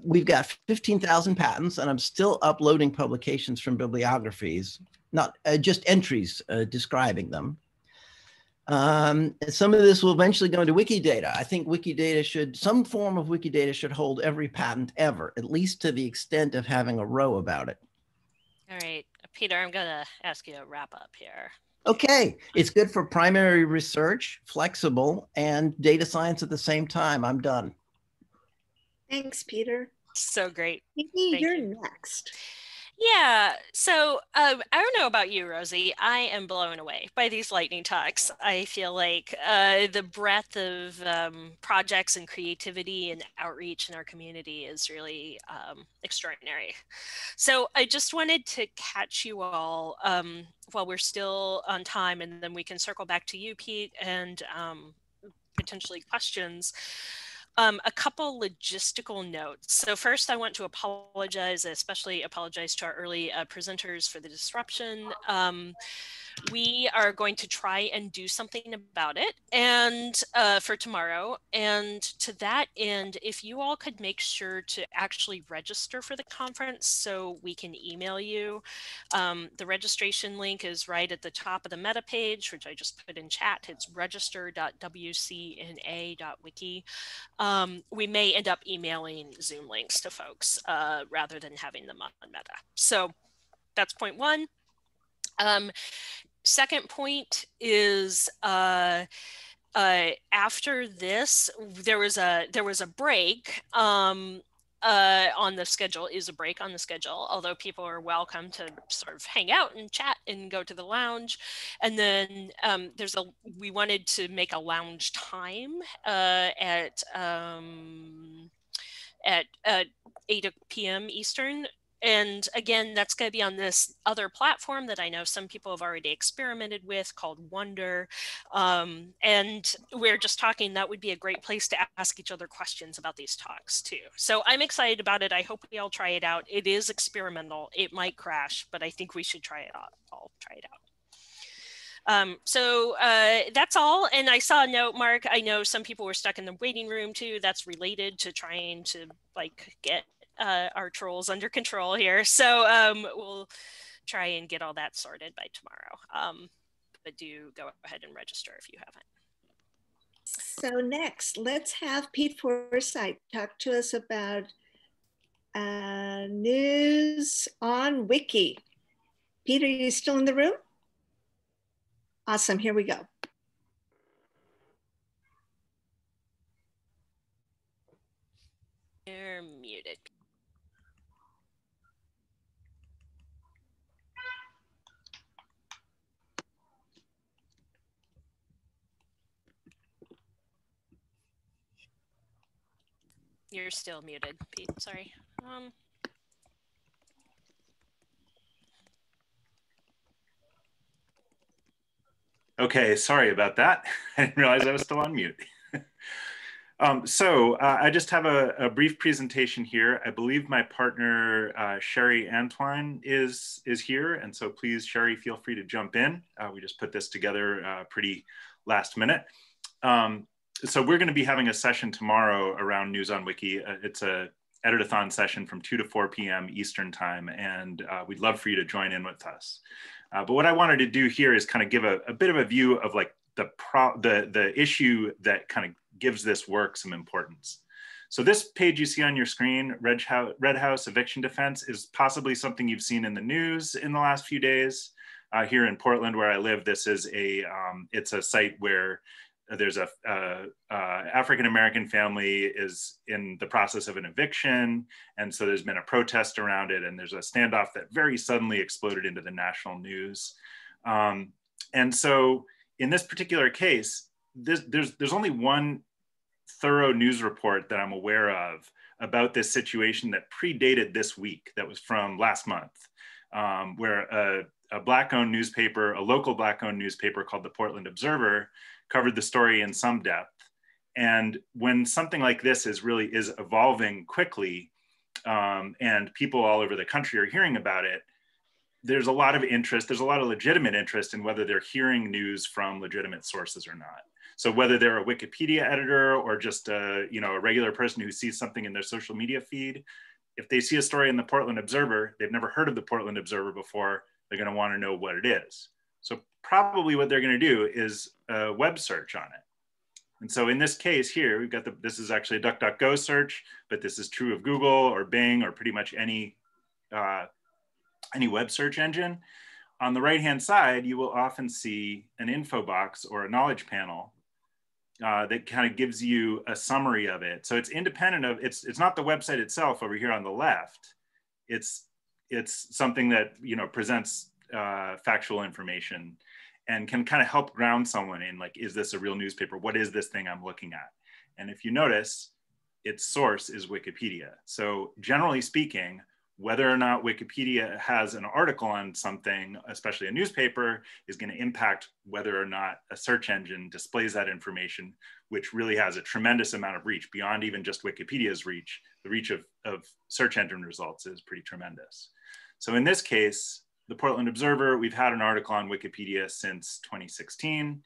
We've got 15,000 patents, and I'm still uploading publications from bibliographies, not just entries describing them. Some of this will eventually go into Wikidata. I think Wikidata should, some form of Wikidata should hold every patent ever, at least to the extent of having a row about it. All right, Peter, I'm gonna ask you to wrap up here. Okay, it's good for primary research, flexible, and data science at the same time. I'm done. Thanks, Peter. So great. Maybe you're next. Yeah, so I don't know about you, Rosie. I am blown away by these lightning talks. I feel like the breadth of projects and creativity and outreach in our community is really extraordinary. So I just wanted to catch you all while we're still on time, and then we can circle back to you, Pete, and potentially questions. A couple logistical notes. So first, I want to apologize, especially apologize to our early presenters for the disruption. We are going to try and do something about it and for tomorrow. And to that end, if you all could make sure to actually register for the conference so we can email you. The registration link is right at the top of the meta page, which I just put in chat. It's register.wcna.wiki. We may end up emailing Zoom links to folks rather than having them on Meta. So that's point one. Second point is after this, there was a break. On the schedule is a break on the schedule, although people are welcome to sort of hang out and chat and go to the lounge. And then we wanted to make a lounge time at 8 p.m. Eastern. And again, that's going to be on this other platform that I know some people have already experimented with called Wonder. And we're just talking, that would be a great place to ask each other questions about these talks too. So I'm excited about it. I hope we all try it out. It is experimental. It might crash, but I think we should try it out. I'll try it out. So that's all. And I saw a note, Mark. I know some people were stuck in the waiting room too. That's related to trying to like get our trolls under control here. So we'll try and get all that sorted by tomorrow. But do go ahead and register if you haven't. So next, let's have Pete Forsythe talk to us about news on Wiki. Pete, are you still in the room? Awesome, here we go. You're muted. You're still muted, Pete, sorry. Okay, sorry about that. I didn't realize I was still on mute. I just have a brief presentation here. I believe my partner, Sherry Antwine is here. And so please, Sherry, feel free to jump in. We just put this together pretty last minute. So we're gonna be having a session tomorrow around News on Wiki. It's a edit-a-thon session from 2 to 4 p.m. Eastern time, and we'd love for you to join in with us. But what I wanted to do here is kind of give a bit of a view of like the issue that kind of gives this work some importance. So this page you see on your screen, Red House eviction defense, is possibly something you've seen in the news in the last few days. Here in Portland where I live, this is it's a site where there's a African-American family is in the process of an eviction. And so there's been a protest around it. And there's a standoff that very suddenly exploded into the national news. And so in this particular case, there's only one thorough news report that I'm aware of about this situation that predated this week, that was from last month, where a Black-owned newspaper, a local Black-owned newspaper called the Portland Observer, covered the story in some depth. And when something like this is evolving quickly and people all over the country are hearing about it, there's a lot of interest, there's a lot of legitimate interest in whether they're hearing news from legitimate sources or not. So whether they're a Wikipedia editor or just a regular person who sees something in their social media feed, if they see a story in the Portland Observer, they've never heard of the Portland Observer before, they're gonna wanna know what it is. So probably what they're gonna do is a web search on it. And so in this case here, we've got this is actually a DuckDuckGo search, but this is true of Google or Bing or pretty much any web search engine. On the right-hand side, you will often see an info box or a knowledge panel that kind of gives you a summary of it. So it's independent of, it's not the website itself over here on the left. It's something that presents factual information and can kind of help ground someone in like, is this a real newspaper? What is this thing I'm looking at? And if you notice, its source is Wikipedia. So generally speaking, whether or not Wikipedia has an article on something, especially a newspaper, is going to impact whether or not a search engine displays that information, which really has a tremendous amount of reach beyond even just Wikipedia's reach. The reach of search engine results is pretty tremendous. So in this case, the Portland Observer, we've had an article on Wikipedia since 2016.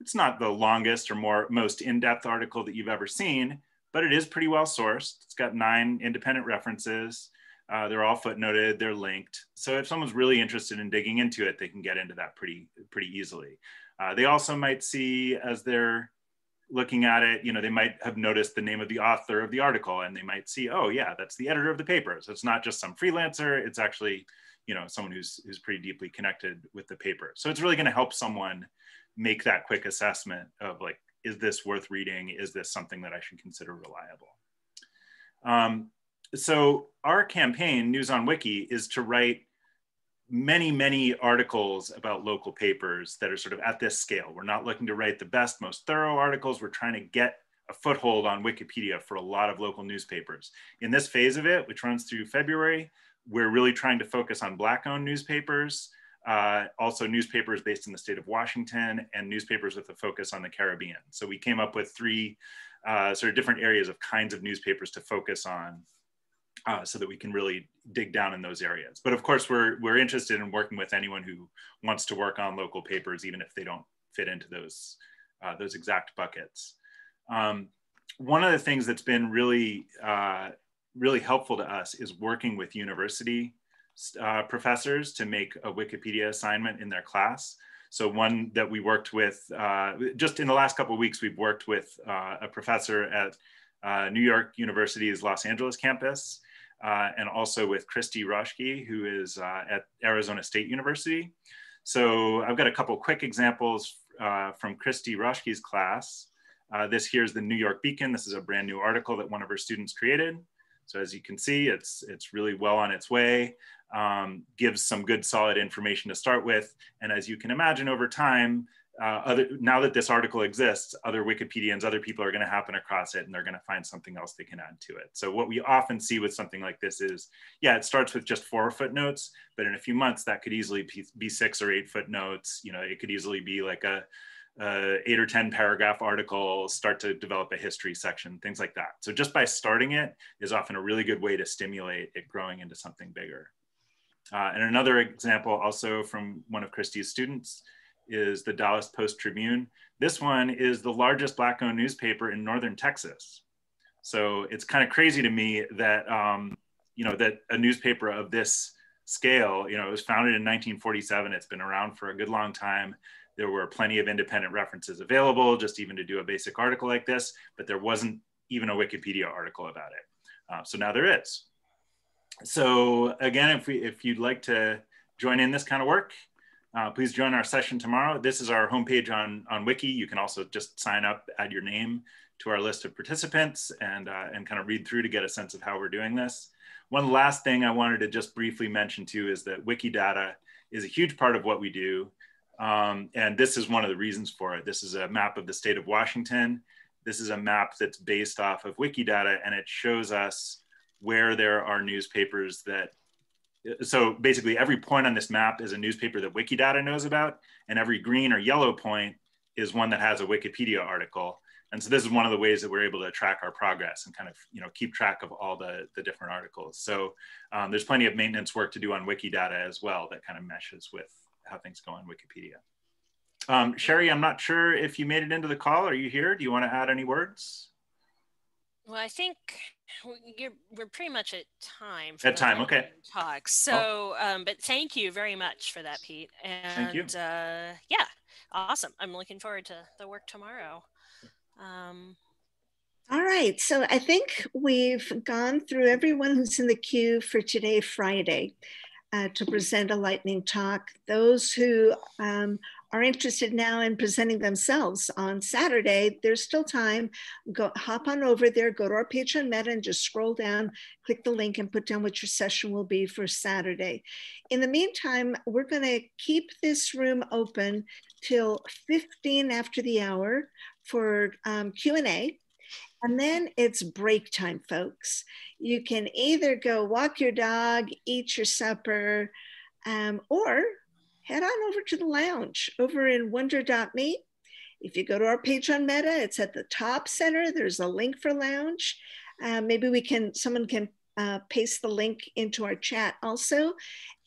It's not the longest or most in-depth article that you've ever seen, but it is pretty well sourced. It's got 9 independent references. They're all footnoted, they're linked. So if someone's really interested in digging into it, they can get into that pretty easily. They also might see, as they're looking at it, they might have noticed the name of the author of the article and they might see, oh yeah, that's the editor of the paper. So it's not just some freelancer, it's actually someone who's pretty deeply connected with the paper. So it's really going to help someone make that quick assessment of like, is this worth reading? Is this something that I should consider reliable? So our campaign, News on Wiki, is to write many, many articles about local papers that are sort of at this scale. We're not looking to write the best, most thorough articles. We're trying to get a foothold on Wikipedia for a lot of local newspapers. In this phase of it, which runs through February, we're really trying to focus on Black-owned newspapers, also newspapers based in the state of Washington, and newspapers with a focus on the Caribbean. So we came up with 3 sort of different areas of kinds of newspapers to focus on so that we can really dig down in those areas. But of course, we're interested in working with anyone who wants to work on local papers, even if they don't fit into those exact buckets. One of the things that's been really, really helpful to us is working with university professors to make a Wikipedia assignment in their class. So one that we worked with, just in the last couple of weeks, we've worked with a professor at New York University's Los Angeles campus, and also with Christy Roschke, who is at Arizona State University. So I've got a couple quick examples from Christy Roschke's class. This here's the New York Beacon. This is a brand new article that one of her students created. So as you can see, it's really well on its way, gives some good solid information to start with. And as you can imagine, over time, now that this article exists, other Wikipedians, other people are going to happen across it, and they're going to find something else they can add to it. So what we often see with something like this is, yeah, it starts with just 4 footnotes, but in a few months that could easily be 6 or 8 footnotes. You know, it could easily be like a 8 or 10 paragraph article, start to develop a history section, things like that. So just by starting it is often a really good way to stimulate it growing into something bigger. And another example also from one of Christy's students is the Dallas Post-Tribune. This one is the largest Black-owned newspaper in northern Texas. So it's kind of crazy to me that, you know, that a newspaper of this scale, you know, it was founded in 1947. It's been around for a good long time. There were plenty of independent references available, just even to do a basic article like this, but there wasn't even a Wikipedia article about it. So now there is. So again, if you'd like to join in this kind of work, please join our session tomorrow. This is our homepage on Wiki. You can also just sign up, add your name to our list of participants, and kind of read through to get a sense of how we're doing this. One last thing I wanted to just briefly mention too is that Wikidata is a huge part of what we do. And this is one of the reasons for it. This is a map of the state of Washington. This is a map that's based off of Wikidata, and it shows us where there are newspapers that, so basically every point on this map is a newspaper that Wikidata knows about, and every green or yellow point is one that has a Wikipedia article. And so this is one of the ways that we're able to track our progress and kind of, you know, keep track of all the different articles. So there's plenty of maintenance work to do on Wikidata as well that kind of meshes with how things go on Wikipedia. Sherry, I'm not sure if you made it into the call. Are you here? Do you want to add any words? Well, I think we're pretty much at time. At time, okay. Talk. So, but thank you very much for that, Pete. And thank you. Yeah, awesome. I'm looking forward to the work tomorrow. All right, so I think we've gone through everyone who's in the queue for today, Friday. To present a lightning talk. Those who are interested now in presenting themselves on Saturday, there's still time. Go, hop on over there, go to our page on Meta and just scroll down, click the link and put down what your session will be for Saturday. In the meantime, we're gonna keep this room open till 15 after the hour for Q&A. And then it's break time, folks. You can either go walk your dog, eat your supper, or head on over to the lounge over in wonder.me. If you go to our page on Meta, it's at the top center. There's a link for lounge. Maybe we can, someone can paste the link into our chat also.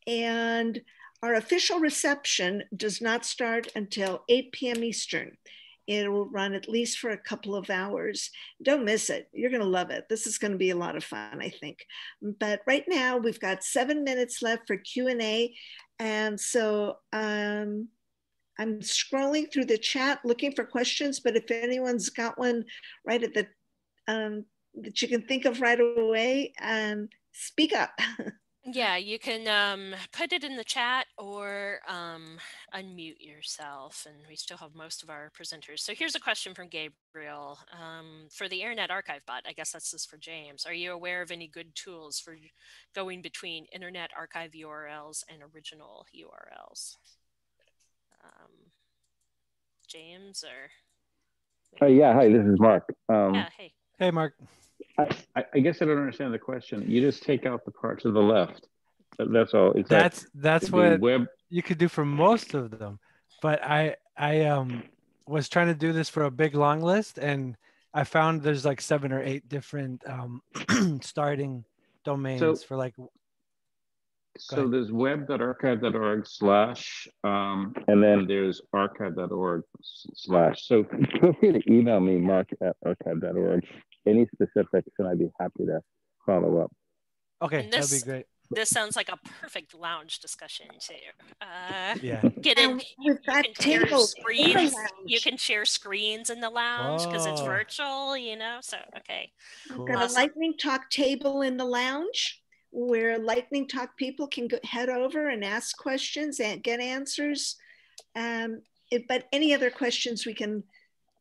And our official reception does not start until 8 p.m. Eastern. It will run at least for a couple of hours. Don't miss it. You're going to love it. This is going to be a lot of fun, I think. But right now, we've got 7 minutes left for Q&A. And so I'm scrolling through the chat looking for questions. But if anyone's got one right at the that you can think of right away, speak up. Yeah, you can put it in the chat or unmute yourself, and we still have most of our presenters. So here's a question from Gabriel. For the Internet Archive Bot, I guess this is for James. Are you aware of any good tools for going between Internet Archive URLs and original URLs? James or? Yeah, hi, this is Mark. Yeah, hey. Hey, Mark. I guess I don't understand the question. You just take out the part to the left. That's all. It's that's what web... you could do for most of them. But I was trying to do this for a big long list, and I found there's like 7 or 8 different starting domains for like. So there's web.archive.org/ and then there's archive.org/. So feel free to email me, mark@archive.org, any specifics, and I'd be happy to follow up. Okay, that'd be great. This sounds like a perfect lounge discussion too. Yeah. Get in. You can share screens. You can share screens in the lounge because it's virtual, you know. So okay. Cool. We've got a lightning talk table in the lounge where lightning talk people can go, head over and ask questions and get answers. But any other questions we can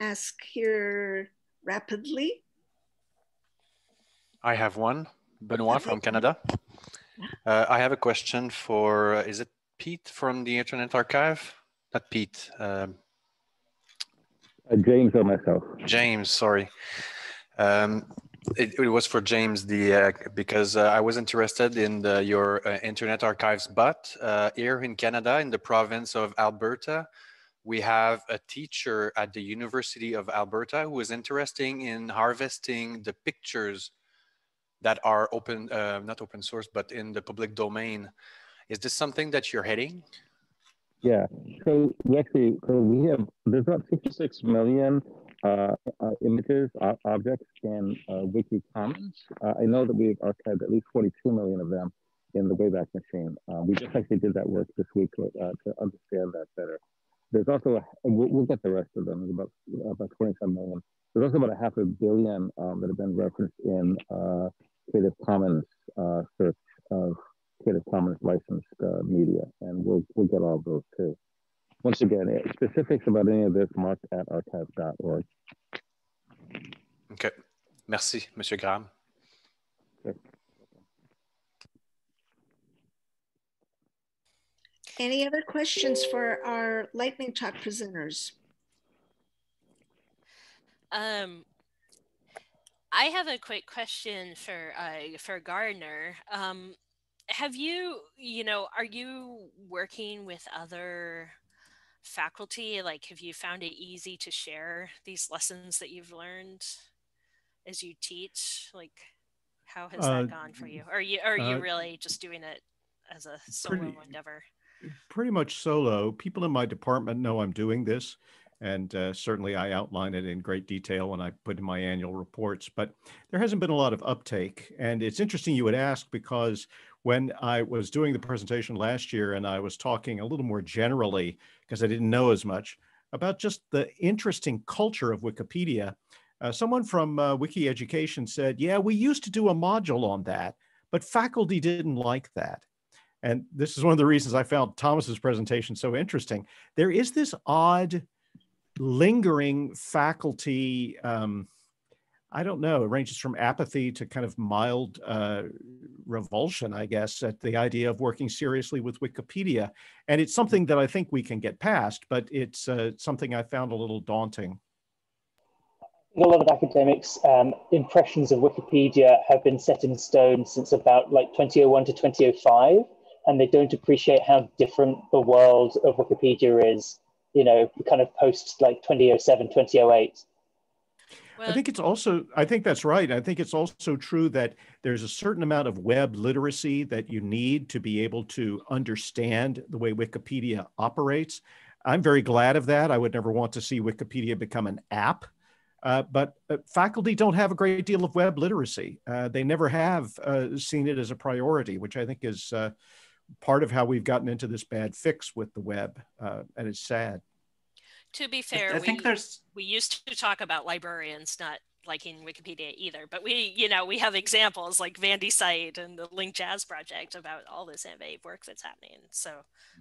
ask here rapidly? I have one. Benoit from Canada. I have a question for, is it Pete from the Internet Archive? Not Pete. James or myself. James, sorry. It was for James, because I was interested in your Internet Archives bot. Here in Canada, in the province of Alberta, we have a teacher at the University of Alberta who is interested in harvesting the pictures that are open, not open source, but in the public domain. Is this something that you're heading? Yeah, so actually, we have, there's about 56 million images, objects in Wiki Commons. I know that we've archived at least 42 million of them in the Wayback Machine. We just actually did that work this week to understand that better. There's also, we'll get the rest of them, there's about 27 million. There's also about 500 million that have been referenced in Creative Commons search of Creative Commons licensed media, and we'll get all of those too. Once again, specifics about any of this, mark@archive.org. Okay, merci, Monsieur Graham. Okay. Any other questions for our lightning talk presenters? I have a quick question for Gardner. Have you, are you working with other faculty? Like, have you found it easy to share these lessons that you've learned as you teach? Like, how has that gone for you? Are you really just doing it as a solo endeavor? Pretty much solo. People in my department know I'm doing this. And certainly I outline it in great detail when I put in my annual reports, but there hasn't been a lot of uptake. And it's interesting you would ask, because when I was doing the presentation last year and I was talking a little more generally, because I didn't know as much, about just the interesting culture of Wikipedia, someone from WikiEducation said, yeah, we used to do a module on that, but faculty didn't like that. And this is one of the reasons I found Thomas's presentation so interesting. There is this odd lingering faculty, I don't know, it ranges from apathy to kind of mild revulsion, I guess, at the idea of working seriously with Wikipedia. And it's something that I think we can get past, but it's something I found a little daunting. A lot of academics' impressions of Wikipedia have been set in stone since about like 2001 to 2005, and they don't appreciate how different the world of Wikipedia is. You know, kind of post like 2007, 2008. Well, I think it's also, I think that's right. I think it's also true that there's a certain amount of web literacy that you need to be able to understand the way Wikipedia operates. I'm very glad of that. I would never want to see Wikipedia become an app, but faculty don't have a great deal of web literacy. They never have seen it as a priority, which I think is part of how we've gotten into this bad fix with the web, and it's sad. To be fair, we used to talk about librarians not liking Wikipedia either, but we, we have examples like VandySite and the Linked Jazz project about all this innovative work that's happening. So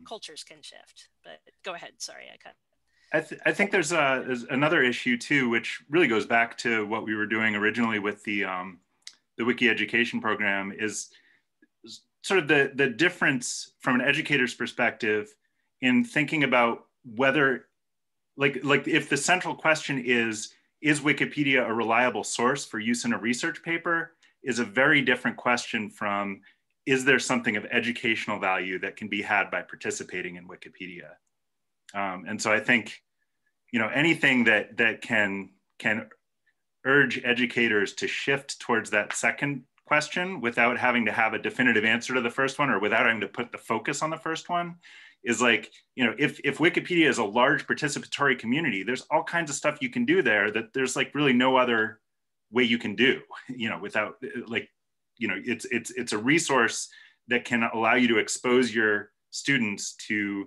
cultures can shift, but go ahead. Sorry, I cut. I think there's another issue too, which really goes back to what we were doing originally with the Wiki Education program is, sort of the difference from an educator's perspective in thinking about whether, like if the central question is Wikipedia a reliable source for use in a research paper, is a very different question from, is there something of educational value that can be had by participating in Wikipedia? And so I think, anything that can urge educators to shift towards that second question without having to have a definitive answer to the first one, or without having to put the focus on the first one, is like, you know, if Wikipedia is a large participatory community, there's all kinds of stuff you can do there that there's like really no other way you can do, you know, without like, you know, it's a resource that can allow you to expose your students to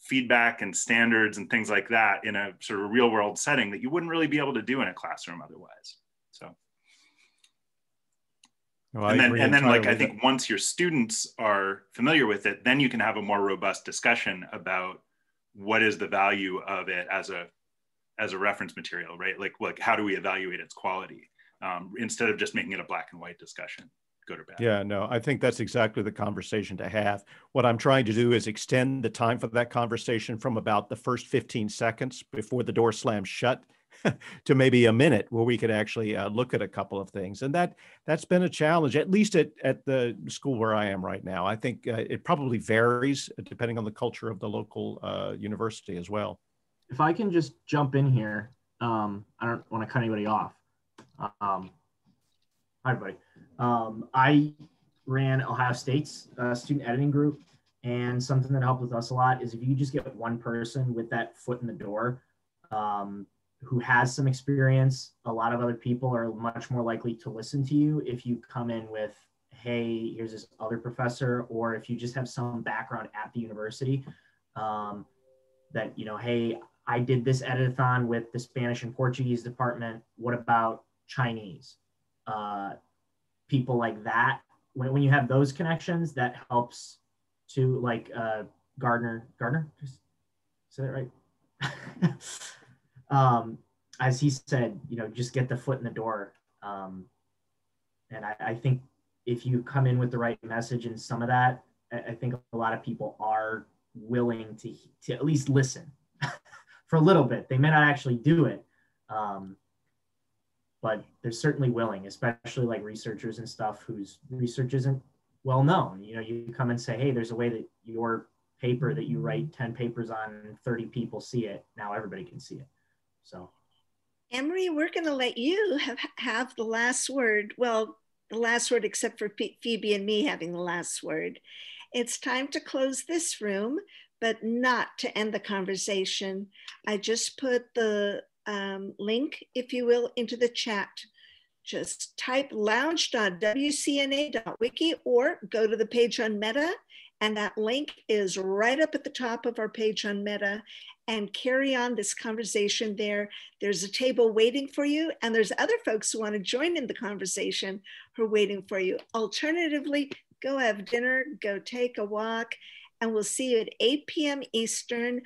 feedback and standards and things like that in a sort of real world setting that you wouldn't really be able to do in a classroom otherwise. So, well, and then like, I think once your students are familiar with it, then you can have a more robust discussion about what is the value of it as a reference material, right? Like how do we evaluate its quality? Instead of just making it a black and white discussion, good or bad. Yeah, no, I think that's exactly the conversation to have. What I'm trying to do is extend the time for that conversation from about the first 15 seconds before the door slams shut to maybe a minute where we could actually look at a couple of things. And that's been a challenge, at least at the school where I am right now. I think it probably varies depending on the culture of the local university as well. If I can just jump in here, I don't want to cut anybody off. Hi, everybody. I ran Ohio State's student editing group, and something that helped with us a lot is if you just get one person with that foot in the door who has some experience, a lot of other people are much more likely to listen to you if you come in with, hey, here's this other professor, or if you just have some background at the university that, you know, hey, I did this edit-a-thon with the Spanish and Portuguese department. What about Chinese? People like that. When you have those connections, that helps to, like, Gardner, just say that right? As he said, you know, just get the foot in the door. And I think if you come in with the right message and some of that, I think a lot of people are willing to at least listen for a little bit. They may not actually do it, but they're certainly willing, especially like researchers and stuff whose research isn't well known. You know, you come and say, hey, there's a way that your paper that you write 10 papers on and 30 people see it. Now everybody can see it, so. Emery, we're gonna let you have the last word. Well, the last word, except for Phoebe and me having the last word. It's time to close this room, but not to end the conversation. I just put the link, if you will, into the chat. Just type lounge.wcna.wiki or go to the page on Meta, and that link is right up at the top of our page on Meta, and carry on this conversation there. There's a table waiting for you, and there's other folks who want to join in the conversation who are waiting for you. Alternatively, go have dinner, go take a walk, and we'll see you at 8 p.m. Eastern.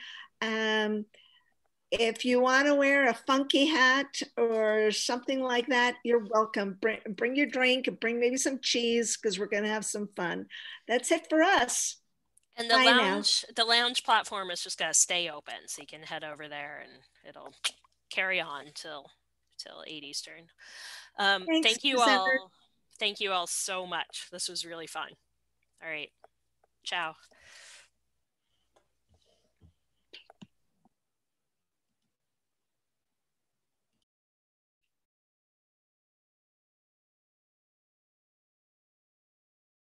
If you want to wear a funky hat or something like that, you're welcome. Bring your drink and bring maybe some cheese, because we're going to have some fun. That's it for us. And the lounge platform is just going to stay open, so you can head over there and it'll carry on till 8 Eastern. Thank you all. Thank you all so much. This was really fun. All right. Ciao.